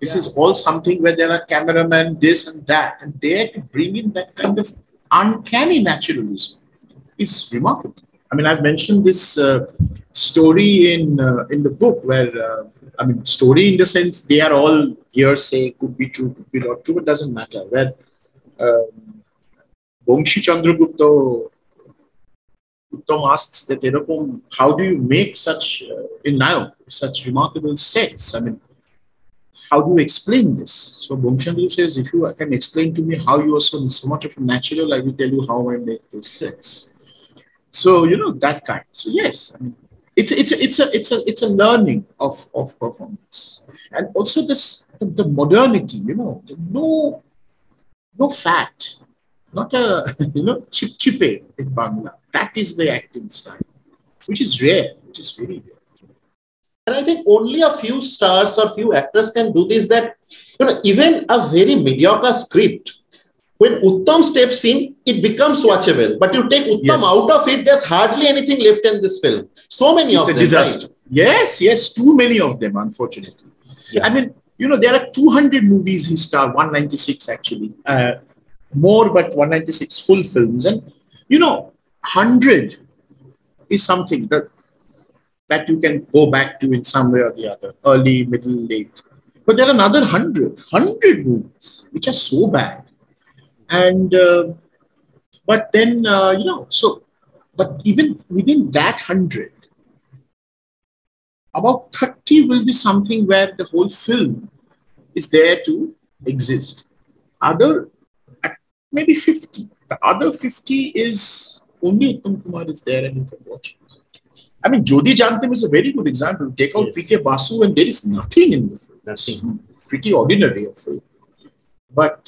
This is all something where there are cameramen, this and that, and they had to bring in that kind of uncanny naturalism. It's remarkable. I mean, I've mentioned this story in the book where, I mean, story in the sense they are all hearsay, could be true, could be not true, it doesn't matter. Where Bongshi Chandragupta Uttam asks that, how do you make such, in Nayo, such remarkable sets? I mean, how do you explain this? So Bomchandru says, if you can explain to me how you are so much of a natural, I will tell you how I make those sets. So, you know, that kind. So yes, I mean, it's a learning of performance. And also this, the modernity, you know, no fat, not a, chip-chipe in Bangla. That is the acting style, which is rare, which is very rare. And I think only a few stars or few actors can do this, that, you know, even a very mediocre script, when Uttam steps in, it becomes watchable. But you take Uttam out of it, there's hardly anything left in this film. So many of them. It's a disaster. Right? Yes, yes, too many of them, unfortunately. Yeah. I mean, you know, there are 200 movies he starred, 196 actually, more, but 196 full films. And, you know, 100 is something that you can go back to in some way or the other, early, middle, late. But there are another 100 movies, which are so bad. And, but then, you know, so, but even within that 100, about 30 will be something where the whole film is there to exist. Other, maybe 50. The other 50 is, only Uttam Kumar is there and you can watch it. I mean, Jodi Jantem is a very good example. Take out P.K. Basu and there is nothing in the film. Nothing. Pretty ordinary of film. But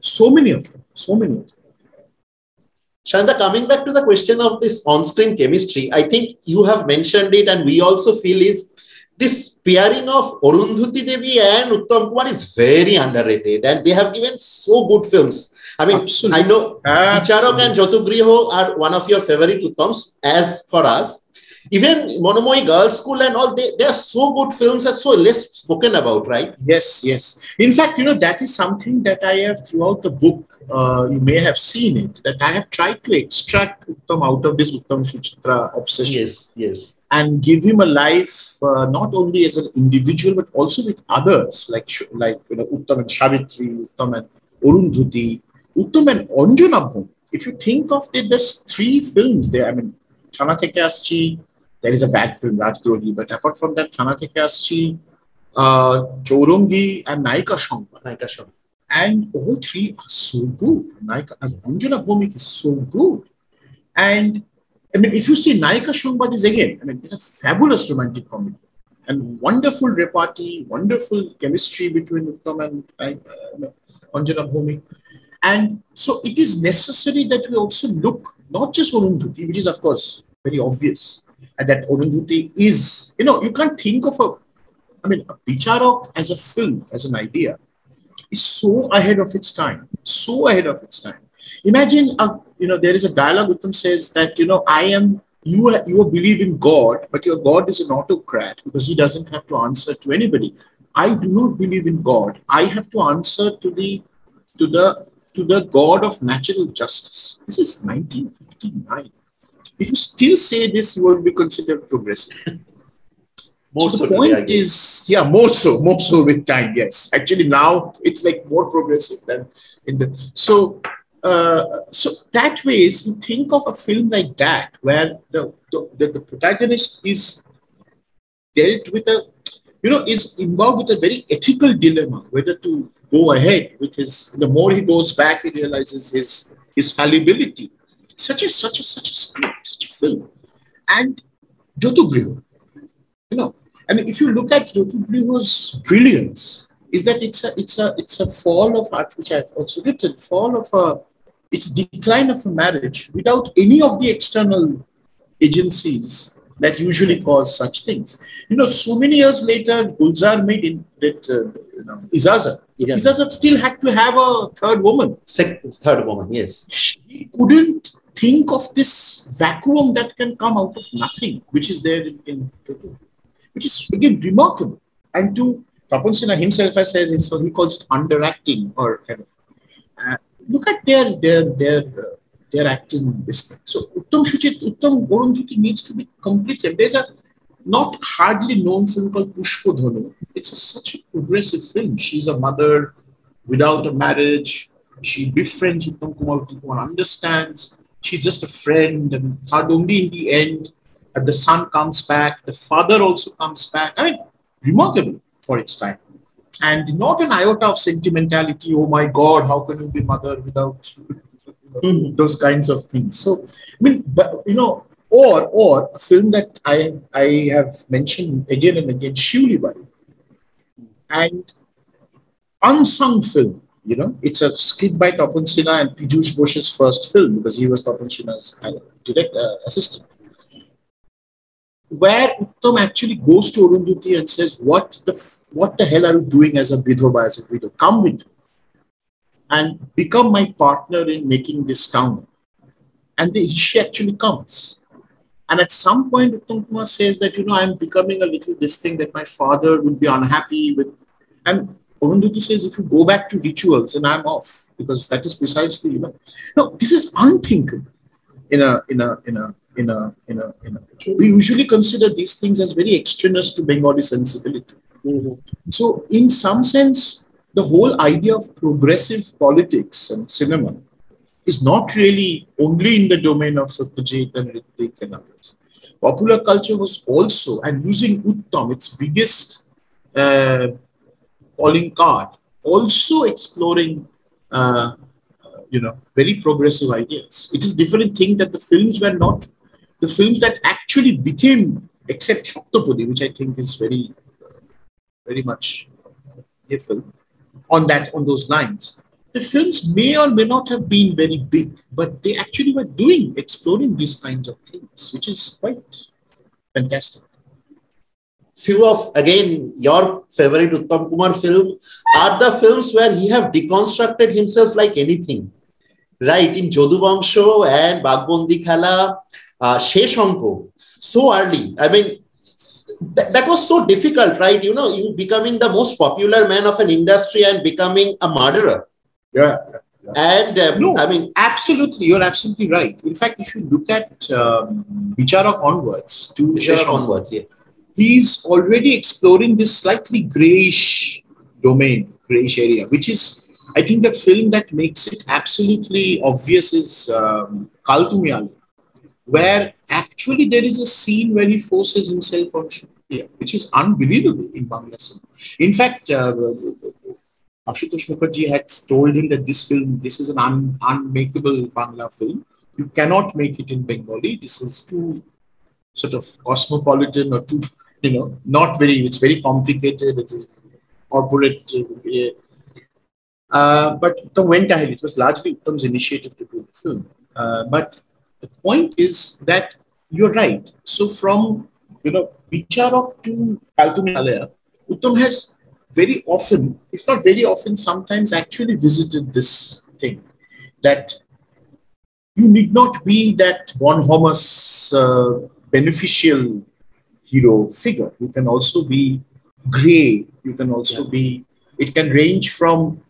so many of them. So many of them. Shanda, coming back to the question of this on-screen chemistry, I think you have mentioned it and we also feel is this pairing of Arundhati Devi and Uttam Kumar is very underrated and they have given so good films. I mean, absolutely. I know Bichara and Jotugriho are one of your favorite Uttams as for us. Even Monomoi Girls' School and all, they are so good films, are so less spoken about, right? Yes, yes. In fact, you know, that is something that I have throughout the book, you may have seen it, that I have tried to extract Uttam out of this Uttam Suchitra obsession. Yes, yes. And give him a life, not only as an individual, but also with others, like you know, Uttam and Shabitri, Uttam and Arundhati, Uttam and Anjanabhum. If you think of it, there's three films there. I mean, Thana Theke Aschi. There is a bad film, Rajgrodi, but apart from that, Thana Theke Aschi, Chorungi and Naika Shompa. And all three are so good. Anjanabhumik is so good. And I mean, if you see Naika Shompa, this again, I mean, it's a fabulous romantic comedy. And wonderful repartee, wonderful chemistry between Uttam and Anjanabhumik. And so it is necessary that we also look, not just Arundhati, which is of course very obvious, and that Arundhati is, you know, you can't think of a Bichara as a film, as an idea, is so ahead of its time, so ahead of its time. Imagine, you know, there is a dialogue Uttam says that, you know, you believe in God, but your God is an autocrat because he doesn't have to answer to anybody. I do not believe in God. I have to answer to the God of natural justice. This is 1959. If you still say this, you will be considered progressive. So the point is, yeah, more so with time, yes. Actually, now it's like more progressive than in the... So, so that way is, you think of a film like that, where the protagonist is dealt with a, you know, is involved with a very ethical dilemma, whether to go ahead with his, the more he goes back, he realizes his fallibility. Such a script, such a film. And Jotugriho, you know, I mean, if you look at Jotugriho's brilliance, is that it's a fall of art, which I've also written, it's decline of a marriage without any of the external agencies that usually cause such things. You know, so many years later, Gulzar made in that, you know, Ijaza. Ijaza still had to have a third woman. Third woman, yes. He couldn't think of this vacuum that can come out of nothing, which is there in Jotugriho, which is again remarkable. And to Tapan Sinha himself says, so he calls it underacting or kind of. Look at their acting. This so Uttam Goronjiti needs to be completed. There's a not hardly known film called Pushpadhanu. It's such a progressive film. She's a mother without a marriage. She befriends Uttam Kumar. Uttam Kumar understands. She's just a friend, and only in the end, the son comes back. The father also comes back. I mean, remarkable for its time. And not an iota of sentimentality. Oh my God, how can you be mother without those kinds of things? So, I mean, but, you know, or a film that I have mentioned again and again, Shivlibari, and unsung film. You know, it's a script by Tapan Sinha and Piyush Ghosh's first film, because he was Tapan Sinha's direct assistant, where Uttam actually goes to Arundhati and says, what the hell are you doing as a Vidhova, as a widow? Come with me and become my partner in making this town. And she actually comes. And at some point, Uttam Kumar says that, you know, I'm becoming a little this thing that my father would be unhappy with. And Ognipodikha says, if you go back to rituals, and I'm off, because that is precisely, you know. Now, this is unthinkable we usually consider these things as very extraneous to Bengali sensibility. So, in some sense, the whole idea of progressive politics and cinema is not really only in the domain of Satyajit and Ritwik and others. Popular culture was also, and using Uttam, its biggest calling card, also exploring, you know, very progressive ideas. It is different thing that the films were not, the films that actually became, except Saptapadi, which I think is very, very much a film on that, on those lines. The films may or may not have been very big, but they actually were doing, exploring these kinds of things, which is quite fantastic. Few of, again, your favorite Uttam Kumar film are the films where he have deconstructed himself like anything, right? In Jodubamsho and Bagbondi Khala, Sheshanco, so early. I mean, that was so difficult, right? You know, in becoming the most popular man of an industry and becoming a murderer. Yeah. And no, I mean, absolutely, you're absolutely right. In fact, if you look at Bichara onwards to Sheshanco, yeah. He's already exploring this slightly grayish domain, grayish area, which is, I think, the film that makes it absolutely obvious is Kaltumiyali, where actually there is a scene where he forces himself on Shukriya, which is unbelievable in Bangla cinema. In fact, Ashutosh Mukherjee had told him that this film, this is an unmakeable Bangla film. You cannot make it in Bengali. This is too sort of cosmopolitan or too, you know, not very, it's very complicated, it is corporate. But Uttam went ahead. It was largely Uttam's initiative to do the film. But the point is that you're right. So from, you know, Bichara to Kaltumiyalaya, Uttam has very often, if not very often, sometimes actually visited this thing that you need not be that von Homers beneficial hero figure. You can also be grey. You can also be, it can range from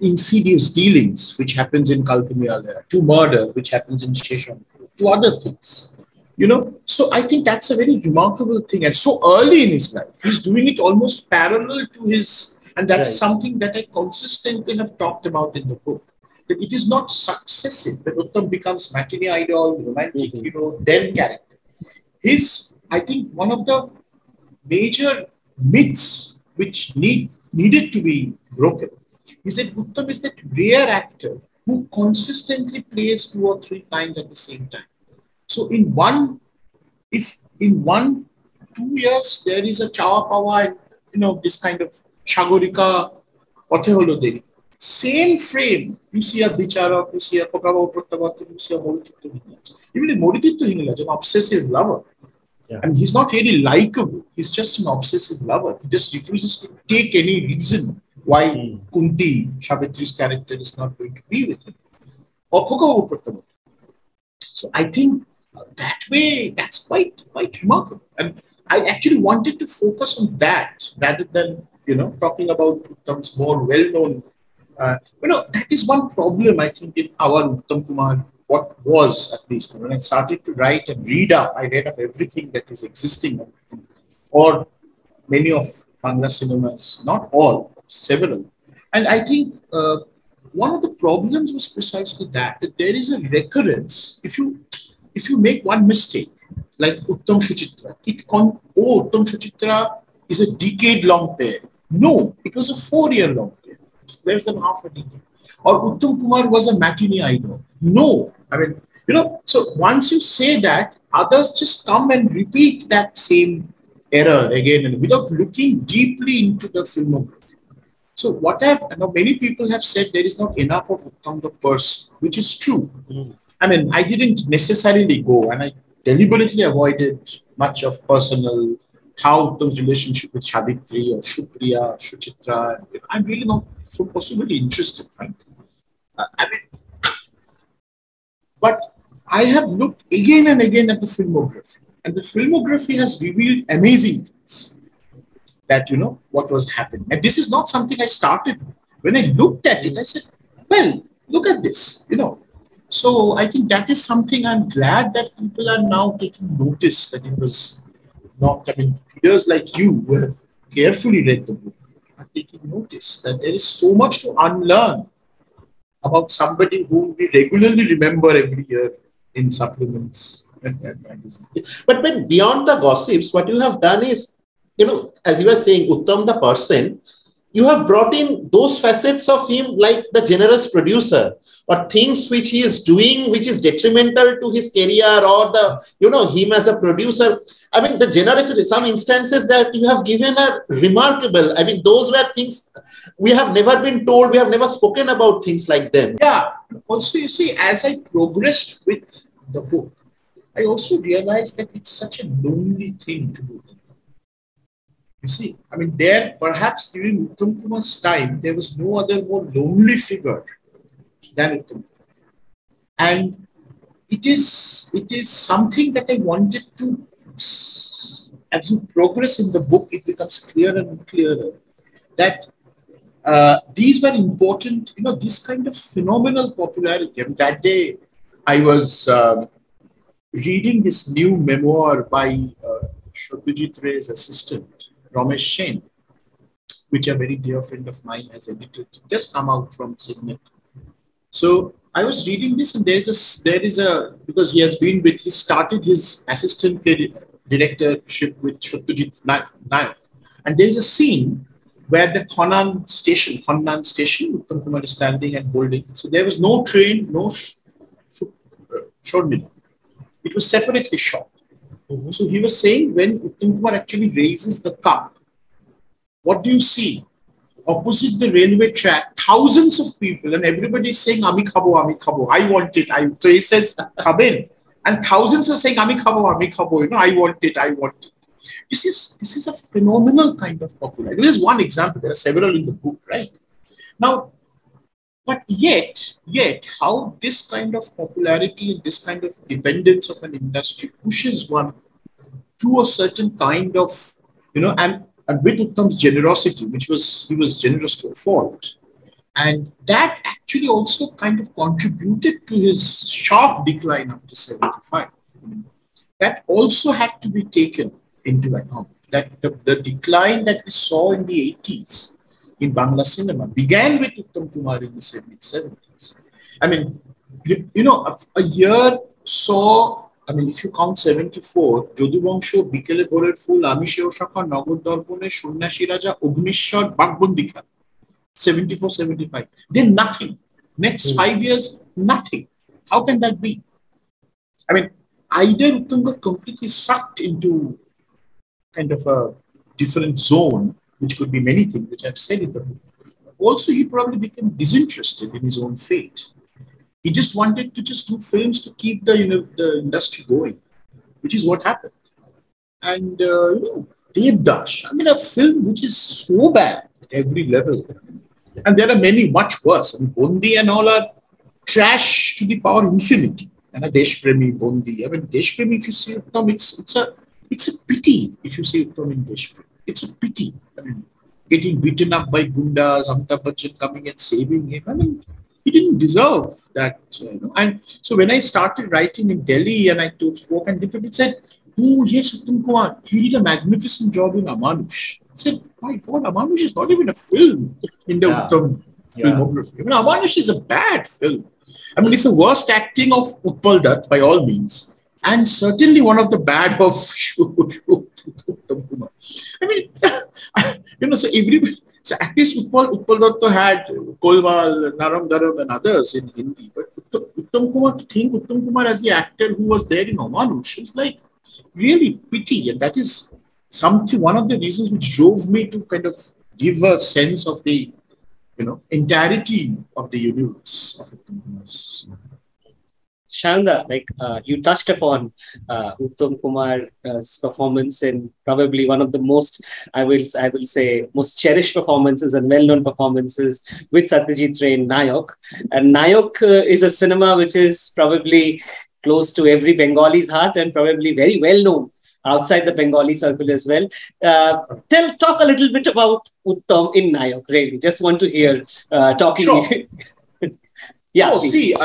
insidious dealings, which happens in Kaltumiyalaya, to murder, which happens in Sheshanco, to other things, you know. So I think that's a very remarkable thing. And so early in his life, he's doing it almost parallel to his, and that is something that I consistently have talked about in the book. That it is not successive, that Uttam becomes matinee idol, romantic hero, then character. His, I think, one of the major myths which needed to be broken is that Uttam is that rare actor who consistently plays 2 or 3 times at the same time. So in one, if in 1-2 years there is a Chaoa Paoa and, you know, this kind of Shagori ka Pathe Holo Deri, same frame, you see a Bichara, you see a Kokaba Pratabatu, you see a Opolichitto Hingalaj. Even a Opolichitto Hingalaj, an obsessive lover. Yeah. And he's not really likable. He's just an obsessive lover. He just refuses to take any reason why Kunti, Shabitri's character, is not going to be with him. Or Kokaba Pratabatu. So I think that way, that's quite remarkable. And I actually wanted to focus on that rather than talking about Uttam's more well-known, that is one problem, I think, in our Uttam Kumar, what was at least. When I started to write and read up, I read up everything that is existing, or many of Bangla cinemas, not all, several. And I think one of the problems was precisely that there is a recurrence. If you make one mistake, like Uttam Suchitra, Uttam Suchitra is a decade-long pair. No, it was a 4-year-long pair. It's less than half a decade. Or Uttam Kumar was a matinee idol. No, I mean, so once you say that, others just come and repeat that same error again and without looking deeply into the filmography. So what many people have said there is not enough of Uttam the person, which is true. Mm. I mean, I didn't necessarily go, and I deliberately avoided much of personal, how Uttam's relationship with Shabitri or Supriya, Suchitra. I'm really not so possibly interested, frankly. I mean, but I have looked again and again at the filmography, and the filmography has revealed amazing things that, what was happening. And this is not something I started with. When I looked at it, I said, well, look at this, So I think that is something I'm glad that people are now taking notice that it was not, I mean, readers like you who have carefully read the book are taking notice that there is so much to unlearn about somebody whom we regularly remember every year in supplements. But beyond the gossips, what you have done is, as you were saying, Uttam the person, you have brought in those facets of him, like the generous producer or things which he is doing, which is detrimental to his career, or the, him as a producer. I mean, the generosity, some instances that you have given are remarkable. I mean, those were things we have never been told. We have never spoken about things like them. Yeah. Also, you see, as I progressed with the book, I also realized that it's such a lonely thing to do. You see, I mean, there, perhaps during Uttam Kumar's time, there was no other more lonely figure than Uttam Kumar. And it is something that I wanted to, as you progress in the book, it becomes clearer and clearer that these were important, this kind of phenomenal popularity. I mean, that day, I was reading this new memoir by Satyajit Ray's assistant, Ramesh Sen, which a very dear friend of mine has edited, just come out from Signet. So I was reading this, and there is a because he has been with, he started his assistant directorship with Satyajit Nayo, and there is a scene where the Konnan station, Uttam Kumar is standing and holding. So there was no train, no short minute. It was separately shot. Mm-hmm. So he was saying, when Uttam Kumar actually raises the cup, what do you see? Opposite the railway track, thousands of people, and everybody is saying, Ami khabo, Ami khabo, I want it. So he says, Khaben. And thousands are saying, Ami khabo, I want it, I want it. This is a phenomenal kind of popularity. This is one example. There are several in the book, right? Now, but yet, how this kind of popularity and this kind of dependence of an industry pushes one to a certain kind of, and with Uttam's generosity, which was, he was generous to a fault. And that actually also kind of contributed to his sharp decline after 75. That also had to be taken into account. That the decline that we saw in the 80s, in Bangla cinema, began with Uttam Kumar in the 70s. I mean, a year saw, I mean, if you count 74, Jodubongso, Bikele Bhorer Phool, Ami Sheo Shakha, Nagor Darpone, Sonyashi Raja, Ognishwar, Bagbondika, 74, 75. Then nothing. Next 5 years, nothing. How can that be? I mean, either Uttam got completely sucked into kind of a different zone, which could be many things, which I've said in the book. Also, he probably became disinterested in his own fate. He just wanted to just do films to keep the industry going, which is what happened. And, Devdash, I mean, a film which is so bad at every level. And there are many much worse. I mean, Bondi and all are trash to the power of infinity. And a Deshpremi, Bondi. I mean, Deshpremi, if you see Uttam, it's a pity if you see Uttam in Deshpremi. It's a pity. I mean, getting beaten up by Gundas, Amitabh Bachchan coming and saving him. I mean, he didn't deserve that. You know? And so when I started writing in Delhi and I spoke and people said, oh yes, Uttam Kumar, he did a magnificent job in Amanush. I said, my God, Amanush is not even a film in the Uttam filmography. I mean, Amanush is a bad film. I mean, it's the worst acting of Utpal Dutt by all means. And certainly one of the bad of Uttam Kumar. I mean, you know, so everybody, so at least Utpal Dutt had Kolval, Naram Dharam and others in Hindi. But Uttam Kumar, to think Uttam Kumar as the actor who was there in Amanush is like really pity. And that is something, one of the reasons which drove me to kind of give a sense of the, you know, entirety of the universe of Uttam Kumar's. Shanda, like you touched upon Uttam Kumar's performance in probably one of the most, I will say, most cherished performances and well-known performances with Satyajit Ray in Nayok. And Nayok is a cinema which is probably close to every Bengali's heart and probably very well-known outside the Bengali circle as well. Talk a little bit about Uttam in Nayok, really. Just want to hear talking. Sure. Yeah. Oh, see,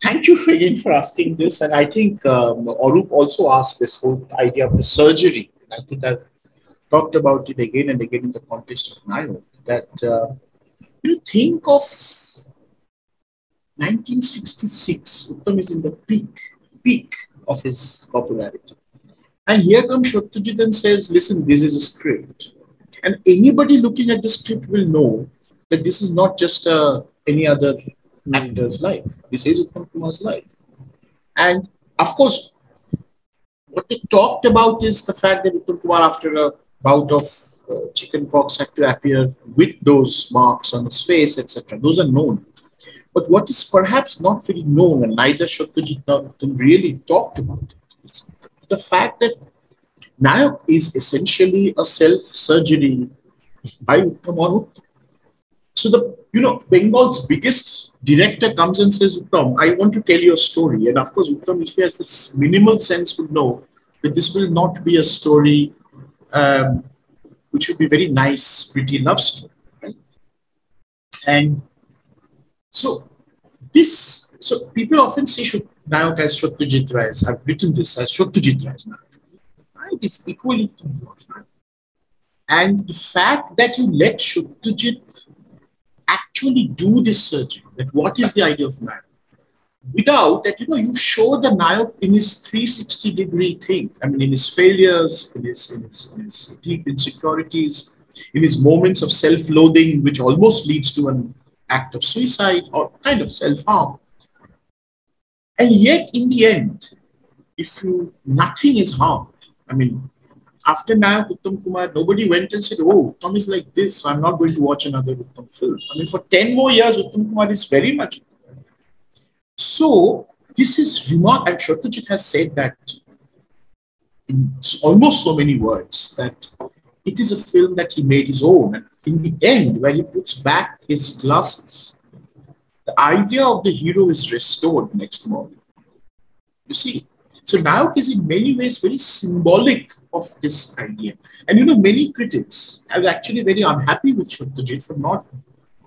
thank you again for asking this. And I think Arup also asked this whole idea of the surgery. And I think I've talked about it again and again in the context of Nayok. That you think of 1966, Uttam is in the peak of his popularity. And here comes Satyajit and says, listen, this is a script. And anybody looking at the script will know that this is not just any other actor's life. This is Uttam Kumar's life. And of course, what they talked about is the fact that Uttam Kumar, after a bout of chickenpox, had to appear with those marks on his face, etc. Those are known. But what is perhaps not very known, and neither Satyajit nor Uttam really talked about it, the fact that Nayok is essentially a self-surgery by Uttam on Uttam. So the, you know, Bengal's biggest director comes and says, Uttam, I want to tell you a story. And of course, Uttam, if he has this minimal sense, would know that this will not be a story which would be very nice, pretty love story. Right? And so this, so people often say, Nayok as Satyajit Ray. I've written this as Satyajit Ray. Nayok is equally to Nayok. And the fact that you let Satyajit actually do this surgery, that what is the idea of Nayok? Without that, you know, you show the Nayok in his 360-degree thing. I mean, in his failures, in his deep insecurities, in his moments of self-loathing, which almost leads to an act of suicide or kind of self-harm. And yet, in the end, if you, nothing is harmed. I mean, after Nayok, Uttam Kumar, nobody went and said, oh, Uttam is like this, so I'm not going to watch another Uttam film. I mean, for 10 more years, Uttam Kumar is very much. So, this is remarkable. And Satyajit has said that in almost so many words, that it is a film that he made his own. And in the end, when he puts back his glasses, the idea of the hero is restored next morning. You see, so Nayok is in many ways very symbolic of this idea. And you know, many critics are actually very unhappy with Satyajit for not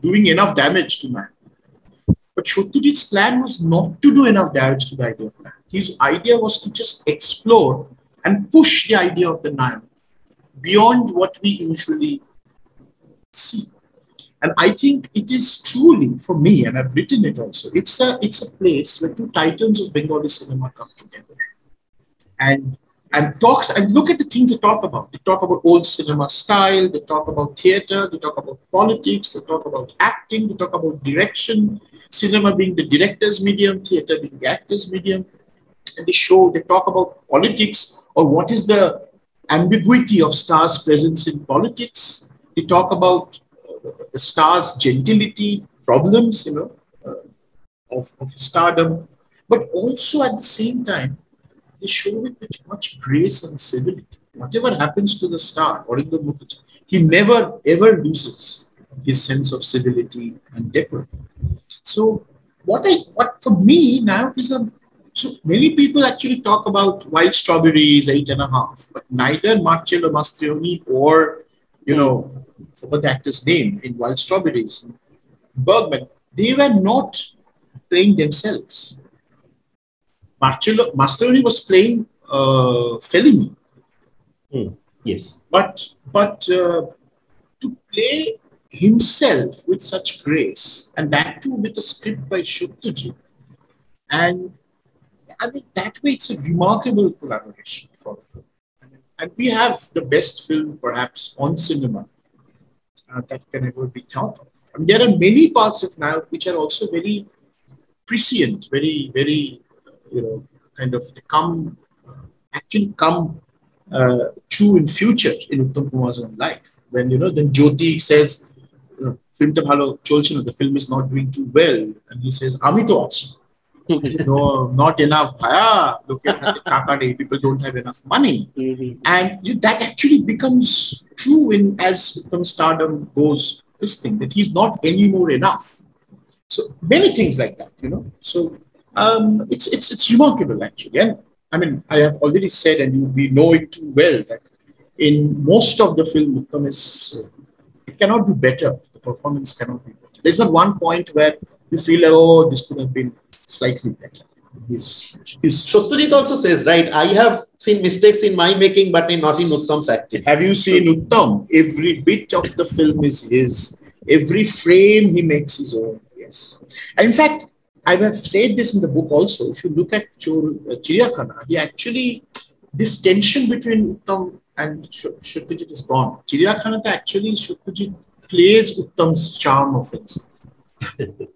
doing enough damage to Nayok. But Satyajit's plan was not to do enough damage to the idea of Nayok. His idea was to just explore and push the idea of the Nayok beyond what we usually see. And I think it is truly, for me, and I've written it also, it's a place where two titans of Bengali cinema come together. And talks, and look at the things they talk about. They talk about old cinema style, they talk about theatre, they talk about politics, they talk about acting, they talk about direction, cinema being the director's medium, theatre being the actor's medium. And they talk about politics, or what is the ambiguity of stars' presence in politics. They talk about the star's gentility, problems, you know, of stardom, but also at the same time, they show it with much grace and civility. Whatever happens to the star, or in the Mukherjee, he never ever loses his sense of civility and decorum. So, what for me now is a, so many people actually talk about Wild Strawberries, 8.5, but neither Marcello Mastroianni or, you know, forgot the actor's name in Wild Strawberries, Bergman, they were not playing themselves. Mastroianni was playing Fellini. Yes. But to play himself with such grace, and that too with a script by Satyajit, and I mean, that way it's a remarkable collaboration for a film. And we have the best film, perhaps, on cinema that can ever be thought of. I mean, there are many parts of Nayo which are also very prescient, very, you know, kind of come true in future in Uttam Kumar's own life. When, you know, then Jyoti says, the film is not doing too well. And he says, Amito also. No, not enough. Bhaya. Look at Kakade. People don't have enough money, and that actually becomes true in as Uttam stardom goes. This thing that he's not anymore enough. So many things like that, you know. So it's remarkable actually. And I mean, I have already said, and we know it too well that in most of the film, Uttam is it cannot be better. The performance cannot be better. There's not one point where you feel like, oh, this could have been slightly better. Satyajit also says, right, I have seen mistakes in my making, but not in Uttam's acting. Have you seen Uttam? Every bit of the film is his. Every frame he makes his own. Yes. And in fact, I have said this in the book also. If you look at Chiriyakhana, he actually, this tension between Uttam and Satyajit is gone. Chiriyakhana actually, Satyajit plays Uttam's charm of himself.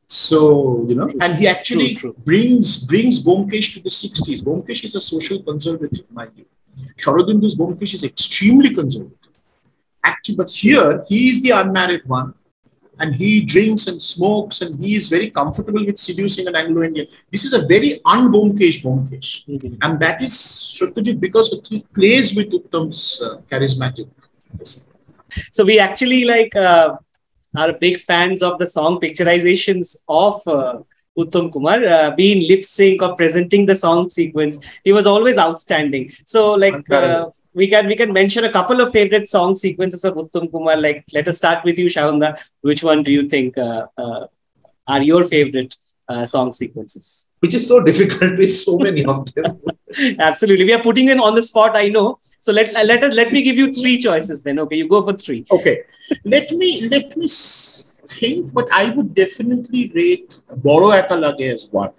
So, you know, and he actually brings Bomkesh to the 60s. Bomkesh is a social conservative, mind you. Sharodindu's Bomkesh is extremely conservative. Actually, but here, he is the unmarried one. And he drinks and smokes and he is very comfortable with seducing an Anglo-Indian. This is a very un-Bomkesh Bomkesh. And that is Satyajit because he plays with Uttam's charismatic. So we actually like... are big fans of the song picturizations of Uttam Kumar, being lip sync or presenting the song sequence. He was always outstanding. So, like, we can mention a couple of favorite song sequences of Uttam Kumar. Like, let us start with you, Shaunda. Which one do you think are your favorite song sequences? Which is so difficult with so many of them. Absolutely, we are putting it on the spot. I know. So let me give you three choices. Then okay, you go for three. Okay, let me think. But I would definitely rate "Boro Eka Lage" as one.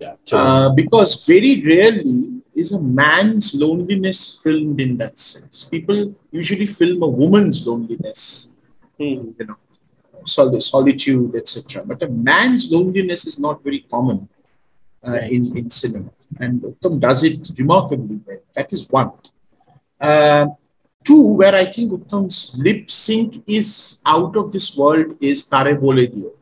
Yeah, sure. Because very rarely is a man's loneliness filmed in that sense. People usually film a woman's loneliness. You know, solitude, etc. But a man's loneliness is not very common. Right. In cinema, and Uttam does it remarkably well. That is one. Two, where I think Uttam's lip sync is out of this world is Tare Bole Diyo.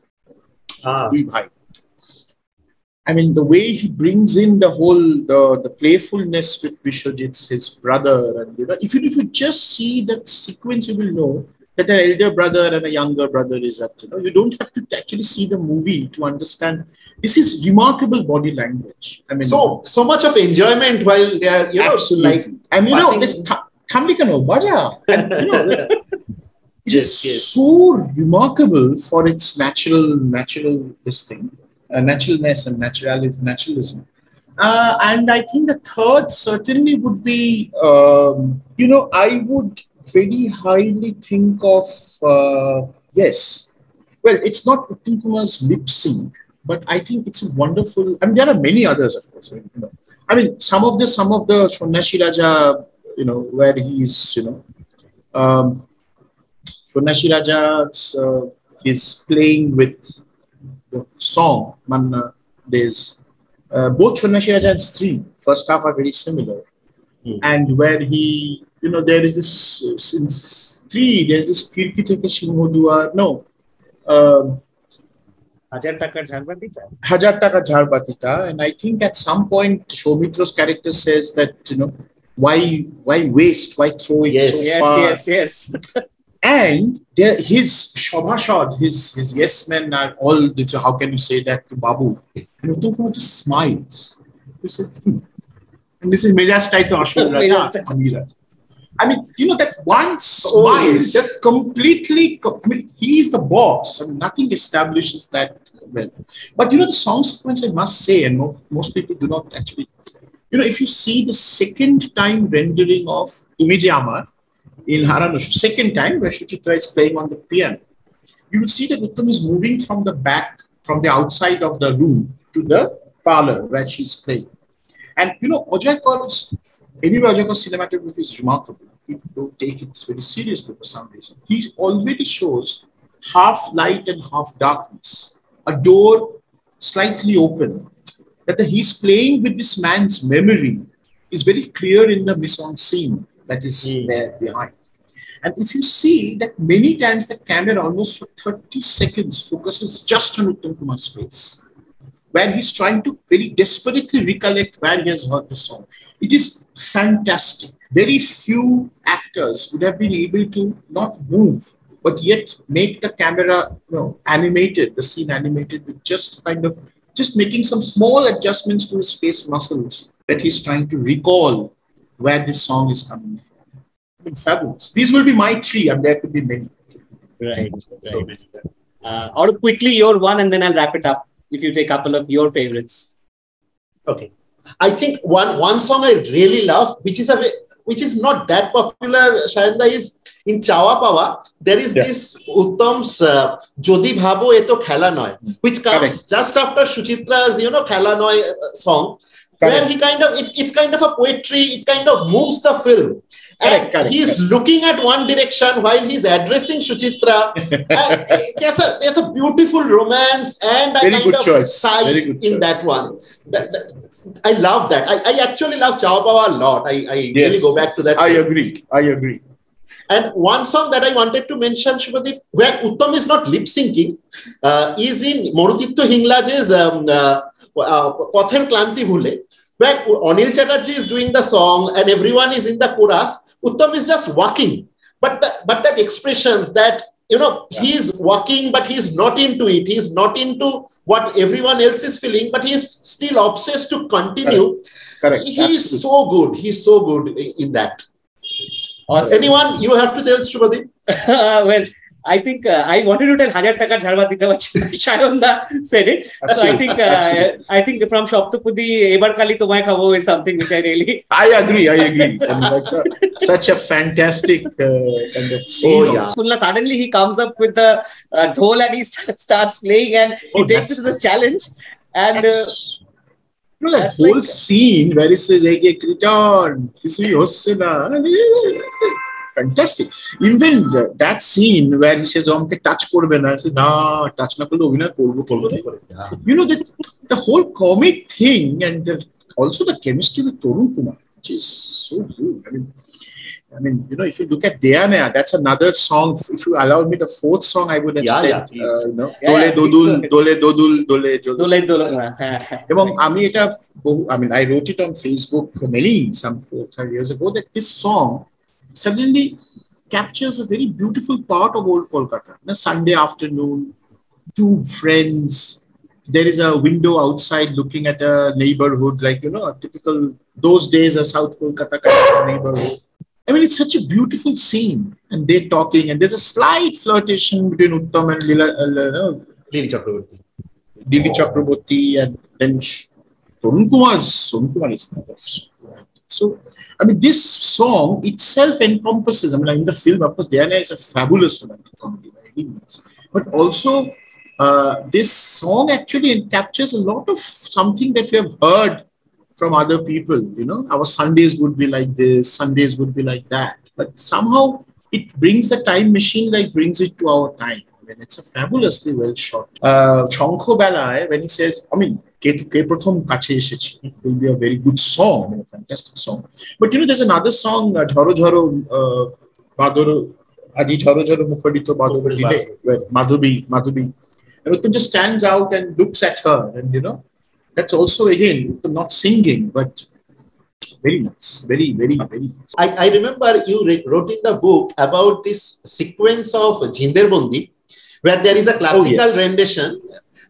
I mean, the way he brings in the whole the playfulness with Vishwajit's his brother, and you know, if you just see that sequence, you will know that an elder brother and a younger brother is up to. You know, you don't have to actually see the movie to understand. This is remarkable body language. I mean, so much of enjoyment while they are, you know, like, I mean, you know, this Thamlikano, Baja. You know, it is so remarkable for its naturalness and naturalism. And I think the third certainly would be, you know, I would very highly think of, yes, well, it's not Uttam Kumar's lip sync, but I think it's a wonderful, I mean, there are many others, of course, you know. I mean, some of the Swarnashi Raja, you know, where he's, you know, Swarnashi Raja is playing with the song, Manna, there's, both Swarnashi Raja and Stree, first half are very similar. And where he, you know, there is this, since three, there's this Kirkiteke Shimhodua, no. Hajar Taka Jharbatita. And I think at some point, Shomitra's character says that, you know, why waste, why throw it so far? Yes. And his Shomashad, his yes men are all, how can you say that to Babu? And Uttam Kumar just smiles. He said, and this is Mejaz Tai to Ashur Raja Amira. I mean, you know, that one smile, that's completely, he is the boss. I mean, nothing establishes that well. But, you know, the song sequence, I must say, and most people do not actually, you know, if you see the second time rendering of Imije Amar in Haran Ashur, second time where Suchitra is playing on the piano, you will see that Uttam is moving from the back, from the outside of the room to the parlor where she's playing. And, you know, Ojoikor's cinematography is remarkable. People don't take it very seriously for some reason. He already shows half light and half darkness, a door slightly open. That he's playing with this man's memory is very clear in the mise en scene that is there behind. And if you see that many times the camera almost for 30 seconds focuses just on Uttam Kumar's face, where he's trying to very desperately recollect where he has heard the song. It is fantastic. Very few actors would have been able to not move, but yet make the camera, you know, animated, the scene animated with just kind of, just making some small adjustments to his face muscles that he's trying to recall where this song is coming from. I mean, fabulous. These will be my three, and there could be many. Right. So, or quickly, your one, and then I'll wrap it up. If you take a couple of your favorites. Okay. I think one song I really love, which is not that popular, Shayanda, is in Chaoa Paoa. There is this Uttam's Jodi Bhabo Eto Khela Noy, which comes just after Suchitra's, you know, Khela Noy song, where he kind of, it's kind of a poetry, it kind of moves the film. And he's looking at one direction while he's addressing Suchitra. there's a beautiful romance and a kind of sigh in that one. I love that. I actually love Chaoa Paoa a lot. I really go back to that. I agree. And one song that I wanted to mention, Shubhadeep, where Uttam is not lip-syncing, is in Moruditto Hinglaje's Pather Klanti Hule, where Anil Chatterjee is doing the song and everyone is in the chorus. Uttam is just walking, but that expressions that, you know, he's walking, but he's not into it. He's not into what everyone else is feeling, but he's still obsessed to continue. Correct. He's so good. He's so good in that. Awesome. Anyone, you have to tell Shubhadeep? Well, I think I wanted to tell 100 taka jharwati, but Shayanda said it. So I think from Saptapadi, Ebar Kali Tumai Khabo is something which I really... I agree. I mean, that's such a fantastic kind of scene. Oh, yeah. Suddenly he comes up with the dhol and he starts playing and he takes it as a challenge. And... you know, that whole scene where he says, fantastic. Even that scene where he says, touch I said, no, touch na kolbo. You know, the whole comic thing and also the chemistry with Tarun Kumar, which is so good. I mean, you know, if you look at Deanaya, that's another song. If you allow me the fourth song, I would have said, you know, Dole Dodul. I mean, I wrote it on Facebook some 4 or 5 years ago, that this song suddenly captures a very beautiful part of old Kolkata. On a Sunday afternoon, two friends, there is a window outside looking at a neighborhood, like, you know, a typical, those days, a South Kolkata kind of neighborhood. I mean, it's such a beautiful scene, and they're talking, and there's a slight flirtation between Uttam and Lili Chakraborty, and then Tarun Kumar is another song. So, I mean, this song itself encompasses, I mean, in the film, of course, Deanaya is a fabulous romantic comedy, but also this song actually captures a lot of something that we have heard from other people, you know, our Sundays would be like this, Sundays would be like that. But somehow it brings the time machine, like brings it to our time. I mean, it's a fabulously well shot. Chonko Balai, when he says, I mean, Ke Prathom Kache Eshechi, it will be a very good song, I mean, a fantastic song. But you know, there's another song, Jharo Jharo Badoro, Aji Jharo Jharo Mukhodito Badoro Dile, where Madhubi. And Uttam just stands out and looks at her, and you know, that's also, again, not singing, but very nice. Very, very, very nice. I remember you wrote in the book about this sequence of Jinderbondi, where there is a classical rendition,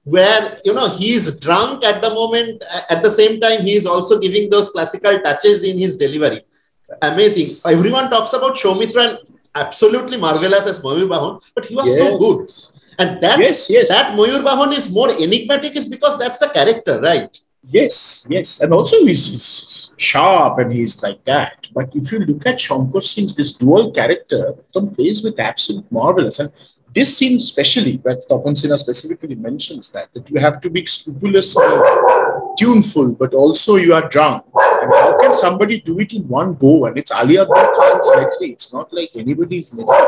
where, you know, he's drunk at the moment. At the same time, he's also giving those classical touches in his delivery. amazing. Everyone talks about Shomitra and absolutely marvelous as Mayur Bahan, but he was so good. And that, that Mayur Bahan is more enigmatic is because that's the character, right? Yes, yes. And also he's sharp and he's like that. But if you look at Shankar Singh's this dual character, Uttam plays with absolute marvelous. And this scene especially, where Tapan Sinha specifically mentions that you have to be scrupulously tuneful, but also you are drunk. And how can somebody do it in one go? And it's Ali Akbar Khan's medley. It's not like anybody's medley.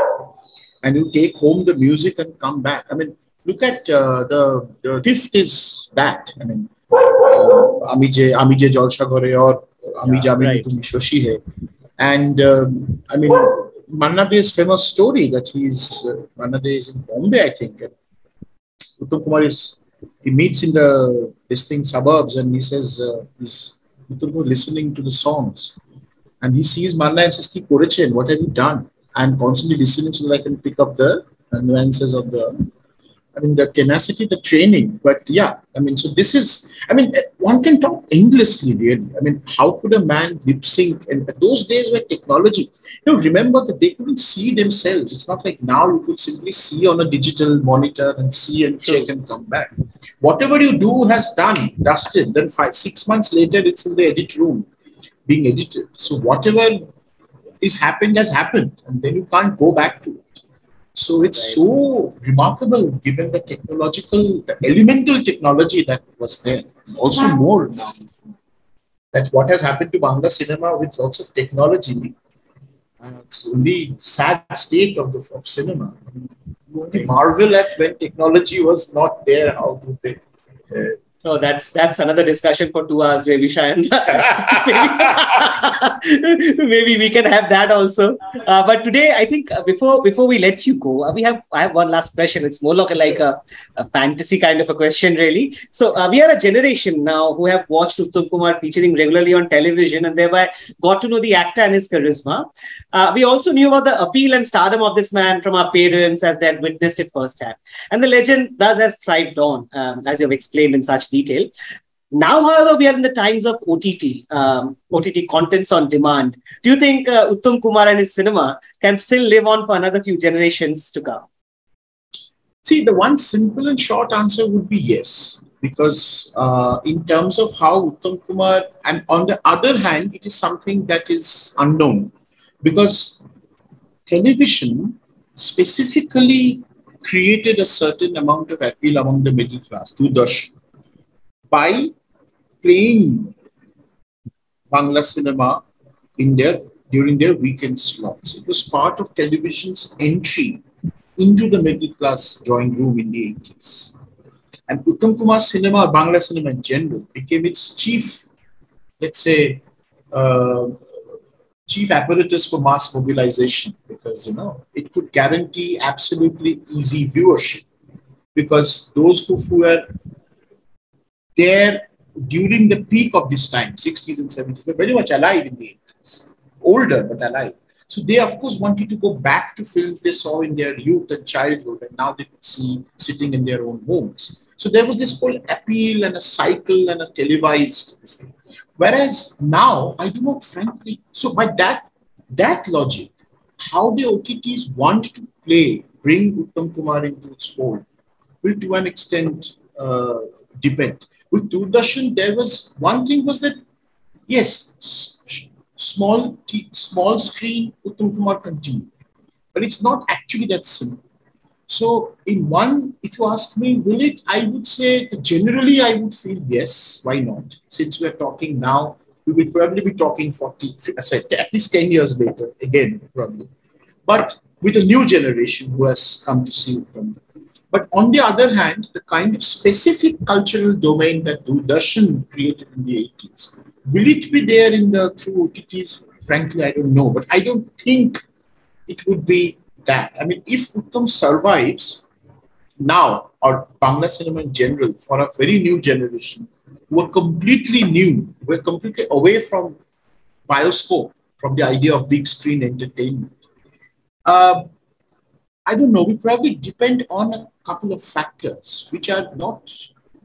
And you take home the music and come back. I mean, look at the fifth is that. I mean, Amije Jalsha Gore or Amija Aminu Tumi Shoshi Hai. And I mean, Mannade's famous story that he's, Mannade is in Bombay, I think. And Uttam Kumar is, he meets in the suburbs and he says, he's listening to the songs. And he sees Manna and says, Ki korechen, what have you done? And constantly listening so that I can pick up the nuances of the, I mean, the tenacity, the training. But yeah, I mean, so this is, I mean, one can talk endlessly, really. I mean, how could a man lip sync? And those days were technology. You know, remember that they couldn't see themselves. It's not like now you could simply see on a digital monitor and see and check and come back. Whatever you do has done, dusted. Then 5-6 months later, it's in the edit room being edited. So whatever is happened has happened. And then you can't go back to it. So it's so remarkable given the technological, the elemental technology that was there. Also more now. That's what has happened to Bangla cinema with lots of technology. And it's only sad state of the cinema. I mean, you only marvel at when technology was not there, how good they... Oh, that's another discussion for 2 hours, maybe, Shayan. Maybe we can have that also. But today, I think before we let you go, I have one last question. It's more like a fantasy kind of a question, really. So we are a generation now who have watched Uttam Kumar featuring regularly on television and thereby got to know the actor and his charisma. We also knew about the appeal and stardom of this man from our parents as they had witnessed it firsthand. And the legend thus has thrived on, as you have explained in such detail. Now, however, we are in the times of OTT, OTT contents on demand. Do you think Uttam Kumar and his cinema can still live on for another few generations to come? See, the one simple and short answer would be yes, because in terms of how Uttam Kumar, and on the other hand, it is something that is unknown, because television specifically created a certain amount of appeal among the middle class, Doordarshan, by playing Bangla cinema in during their weekend slots. It was part of television's entry into the middle class drawing room in the 80s. And Uttam Kumar cinema, Bangla cinema in general, became its chief, let's say, chief apparatus for mass mobilization, because, you know, it could guarantee absolutely easy viewership, because those who were there during the peak of this time, 60s and 70s, were very much alive in the 80s, older but alive. So they, of course, wanted to go back to films they saw in their youth and childhood, and now they could see sitting in their own homes. So there was this whole appeal and a cycle and a televised thing. Whereas now, I do not frankly, so by that logic, how the OTTs want to play, bring Uttam Kumar into its fold, will to an extent depend. With Doordarshan, there was one thing was that, yes, small screen Uttam Kumar continued, but it's not actually that simple. So in one, if you ask me, will it, I would say that generally I would feel yes, why not? Since we're talking now, we will probably be talking 40, at least 10 years later, again, probably. But with a new generation who has come to see Uttam. But on the other hand, the kind of specific cultural domain that Doordarshan created in the 80s, will it be there in the through OTTs? Frankly, I don't know, but I don't think it would be that. I mean, if Uttam survives now, or Bangla cinema in general, for a very new generation, who are completely new, who are completely away from bioscope, from the idea of big screen entertainment, I don't know, we probably depend on a couple of factors which are not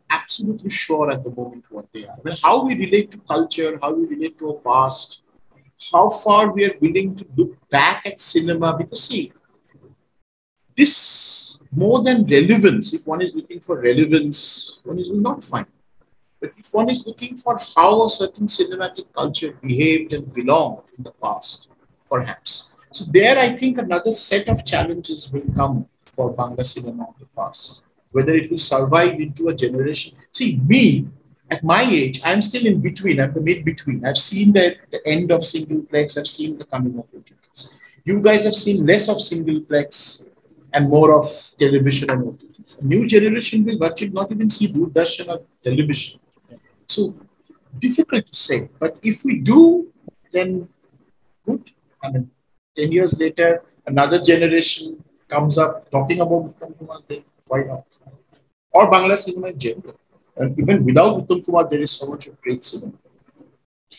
absolutely sure at the moment what they are. I mean, how we relate to culture, how we relate to our past, how far we are willing to look back at cinema. Because see, this more than relevance, if one is looking for relevance, one will not find. But if one is looking for how a certain cinematic culture behaved and belonged in the past, perhaps. So there, I think another set of challenges will come for Bangla cinema of the past, whether it will survive into a generation. See, me, at my age, I'm still in between. I'm the mid-between. I've seen the end of singleplex. I've seen the coming of OTTs. You guys have seen less of singleplex and more of television and OTTs. A new generation will virtually not even see Doordarshan or television. So, difficult to say. But if we do, then good. I mean, 10 years later, another generation comes up talking about Uttam Kumar, then why not? Or Bangla cinema in general. And even without Uttam Kumar, there is so much of great cinema.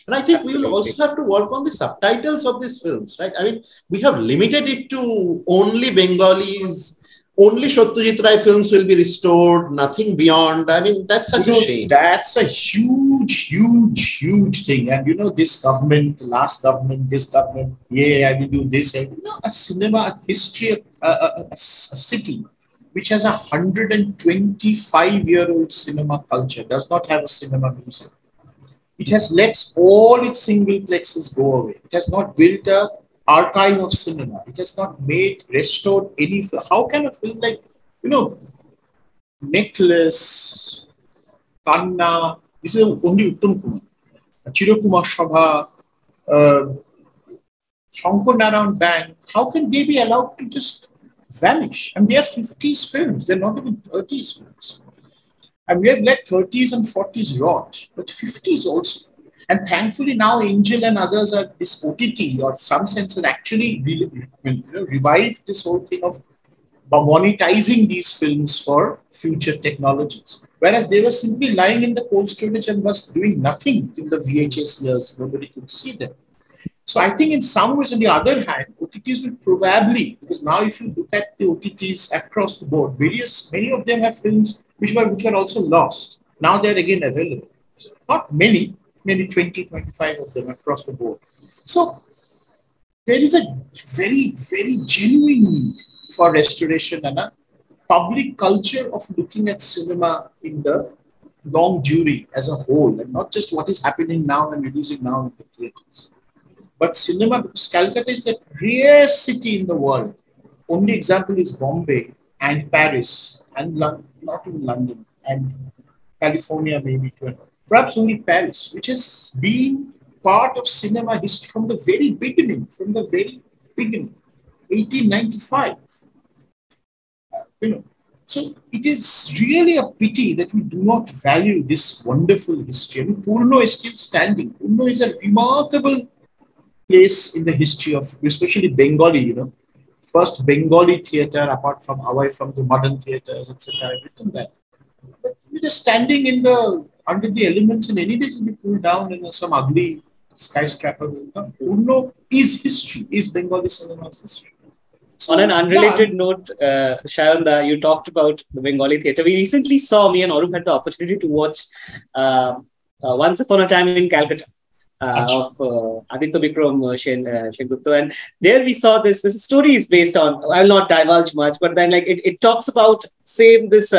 And I think we will also have to work on the subtitles of these films, right? I mean, we have limited it to only Bengalis, only Satyajit Ray films will be restored, nothing beyond. I mean, that's such a shame. That's a huge, huge, huge thing. And you know, this government, last government, this government, yeah, I will do this. And, you know, a cinema, a history, a city which has a 125-year-old cinema culture, does not have a cinema museum. It has let all its single plexes go away. It has not built an archive of cinema. It has not made, restored any film. How can a film like, you know, Necklace, Kanna, this is only Uttam Kumar, Chiriyakhana Sabha, Shankar Narayan Bank, how can they be allowed to just vanish? And they are 50s films, they're not even 30s films. And we have let 30s and 40s rot, but 50s also. And thankfully now Angel and others are this OTT or some sense actually revive this whole thing of monetizing these films for future technologies. Whereas they were simply lying in the cold storage and was doing nothing in the VHS years, nobody could see them. So I think in some ways, on the other hand, OTTs will probably, because now if you look at the OTTs across the board, many of them have films which were also lost. Now they're again available. Not many, maybe 20, 25 of them across the board. So there is a very, very genuine need for restoration and a public culture of looking at cinema in the long durée as a whole, and not just what is happening now and releasing now in the theatres. But cinema, because Calcutta is the rare city in the world. Only example is Bombay and Paris and not even London and California maybe. Perhaps only Paris, which has been part of cinema history from the very beginning, 1895. You know, so it is really a pity that we do not value this wonderful history. I mean, Purno is still standing. Purno is a remarkable place in the history of, especially Bengali, you know, first Bengali theatre apart from away from the modern theatres, etc. I've written that. But you're just standing in under the elements and any day it will be pulled down and some ugly skyscraper will come. Purno is history, is Bengali cinema's history. So, on an unrelated note, Shayanda, you talked about the Bengali theatre. We recently saw, me and Arup had the opportunity to watch Once Upon a Time in Calcutta. Of Aditya Bikram Shengupta, and there we saw this story is based on, I will not divulge much, but then like it talks about this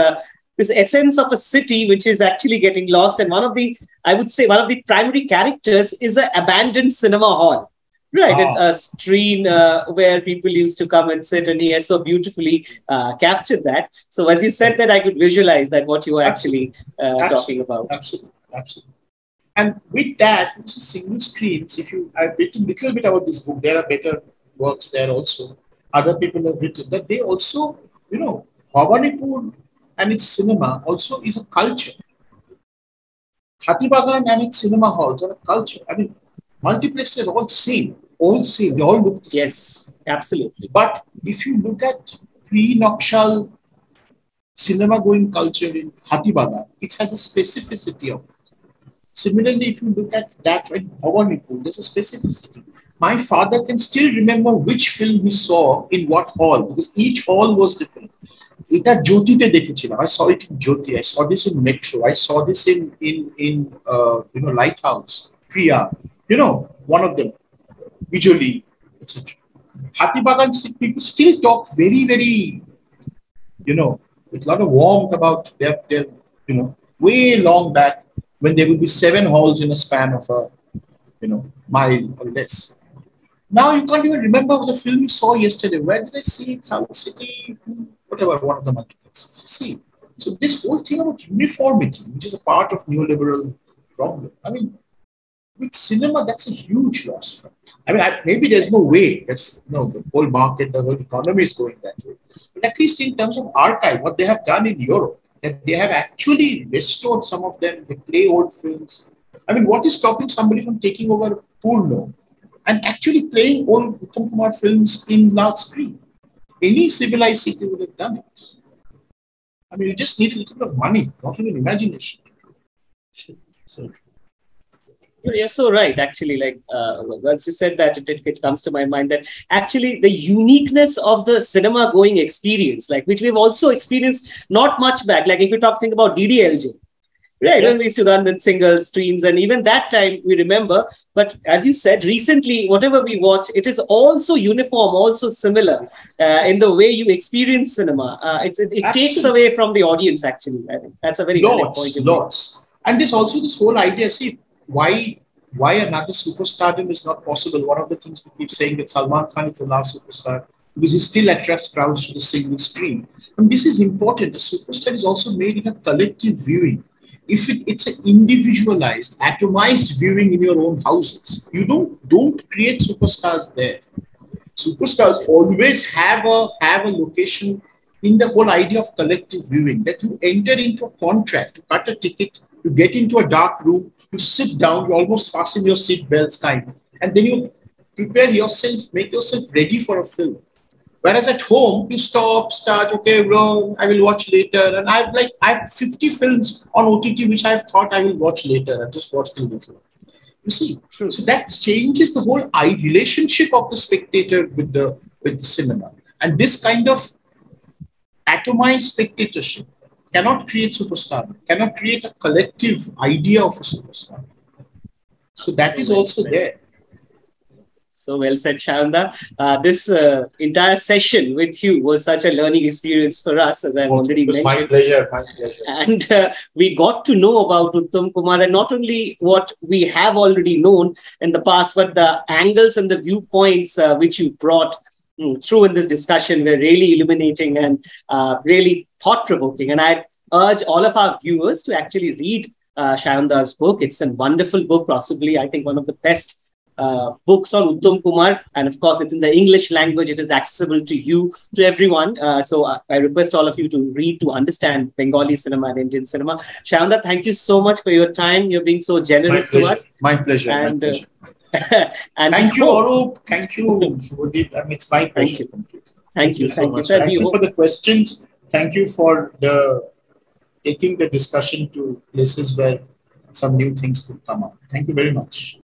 essence of a city which is actually getting lost, and one of the primary characters is an abandoned cinema hall, right? It's a screen where people used to come and sit, and he has so beautifully captured that. So as you said that, I could visualize that what you were actually talking about. Absolutely. And with that, single screens, I've written a little bit about this book, there are better works there also. Other people have written that they also, you know, Bhavanipur and its cinema also is a culture. Hatibagan and its cinema halls are a culture. I mean, multiplexes are all same, they all look the same. Yes, absolutely. But if you look at pre-Nakshal cinema-going culture in Hatibagan, it has a specificity of it. Similarly, if you look at that, right, Bhavanipur, there's a specificity. My father can still remember which film he saw in what hall, because each hall was different. I saw it in Jyoti, I saw this in Metro, I saw this in Lighthouse, Priya, you know, one of them. visually, etc. Hathi Bagan people still talk very, very, you know, with a lot of warmth about their you know, way long back when there would be 7 halls in a span of a, you know, mile or less. Now you can't even remember what the film you saw yesterday. Where did I see it? South City, whatever, one of the multiplexes. See, so this whole thing about uniformity, which is a part of neoliberal problem. I mean, with cinema, that's a huge loss. I mean, maybe there's no way. That's, you know, the whole market, the whole economy is going that way. But at least in terms of archive, what they have done in Europe, that they have actually restored some of them, they play old films. I mean, what is stopping somebody from taking over Purno and actually playing old Uttam Kumar films in large screen? Any civilized city would have done it. I mean, you just need a little bit of money, not even imagination. So. You're so right, actually. Like, once you said that, it comes to my mind that actually the uniqueness of the cinema going experience, like, which we've also experienced not much back. Like, if you think about DDLJ, right? Yeah. When we used to run with single streams, and even that time we remember. But as you said, recently, whatever we watch, it is also uniform, also similar in the way you experience cinema. It takes away from the audience, actually. I think that's a very valid point. Lots. And this also, this whole idea, see, why another superstardom is not possible. One of the things we keep saying that Salman Khan is the last superstar because he still attracts crowds to the single screen. And this is important. A superstar is also made in a collective viewing. If it's an individualized, atomized viewing in your own houses, you don't create superstars there. Superstars always have a location in the whole idea of collective viewing, that you enter into a contract, you cut a ticket, you get into a dark room, you sit down, you almost fasten your seat belts kind, and then you prepare yourself, make yourself ready for a film. Whereas at home, you start, okay, bro, I will watch later. And I have 50 films on OTT, which I've thought I will watch later. I just watched a little. You see, true. So that changes the whole relationship of the spectator with the cinema. And this kind of atomized spectatorship cannot create superstar, cannot create a collective idea of a superstar. So that is also there. So well said, Shanda. This entire session with you was such a learning experience for us, as I've already mentioned. It was my pleasure, my pleasure. And we got to know about Uttam Kumar, and not only what we have already known in the past, but the angles and the viewpoints which you brought through in this discussion were really illuminating and really thought-provoking. And I urge all of our viewers to actually read Shyanda's book. It's a wonderful book, possibly, I think, one of the best books on Uttam Kumar, and of course it's in the English language. It is accessible to you, to everyone. So I request all of you to read, to understand Bengali cinema and Indian cinema. Shanda, thank you so much for your time. You're being so generous to us. My pleasure. And, my pleasure. And thank you, Arup. Thank you, Jodi. I mean, it's my pleasure. Thank you so much. Thank you for the questions. Thank you for taking the discussion to places where some new things could come up. Thank you very much.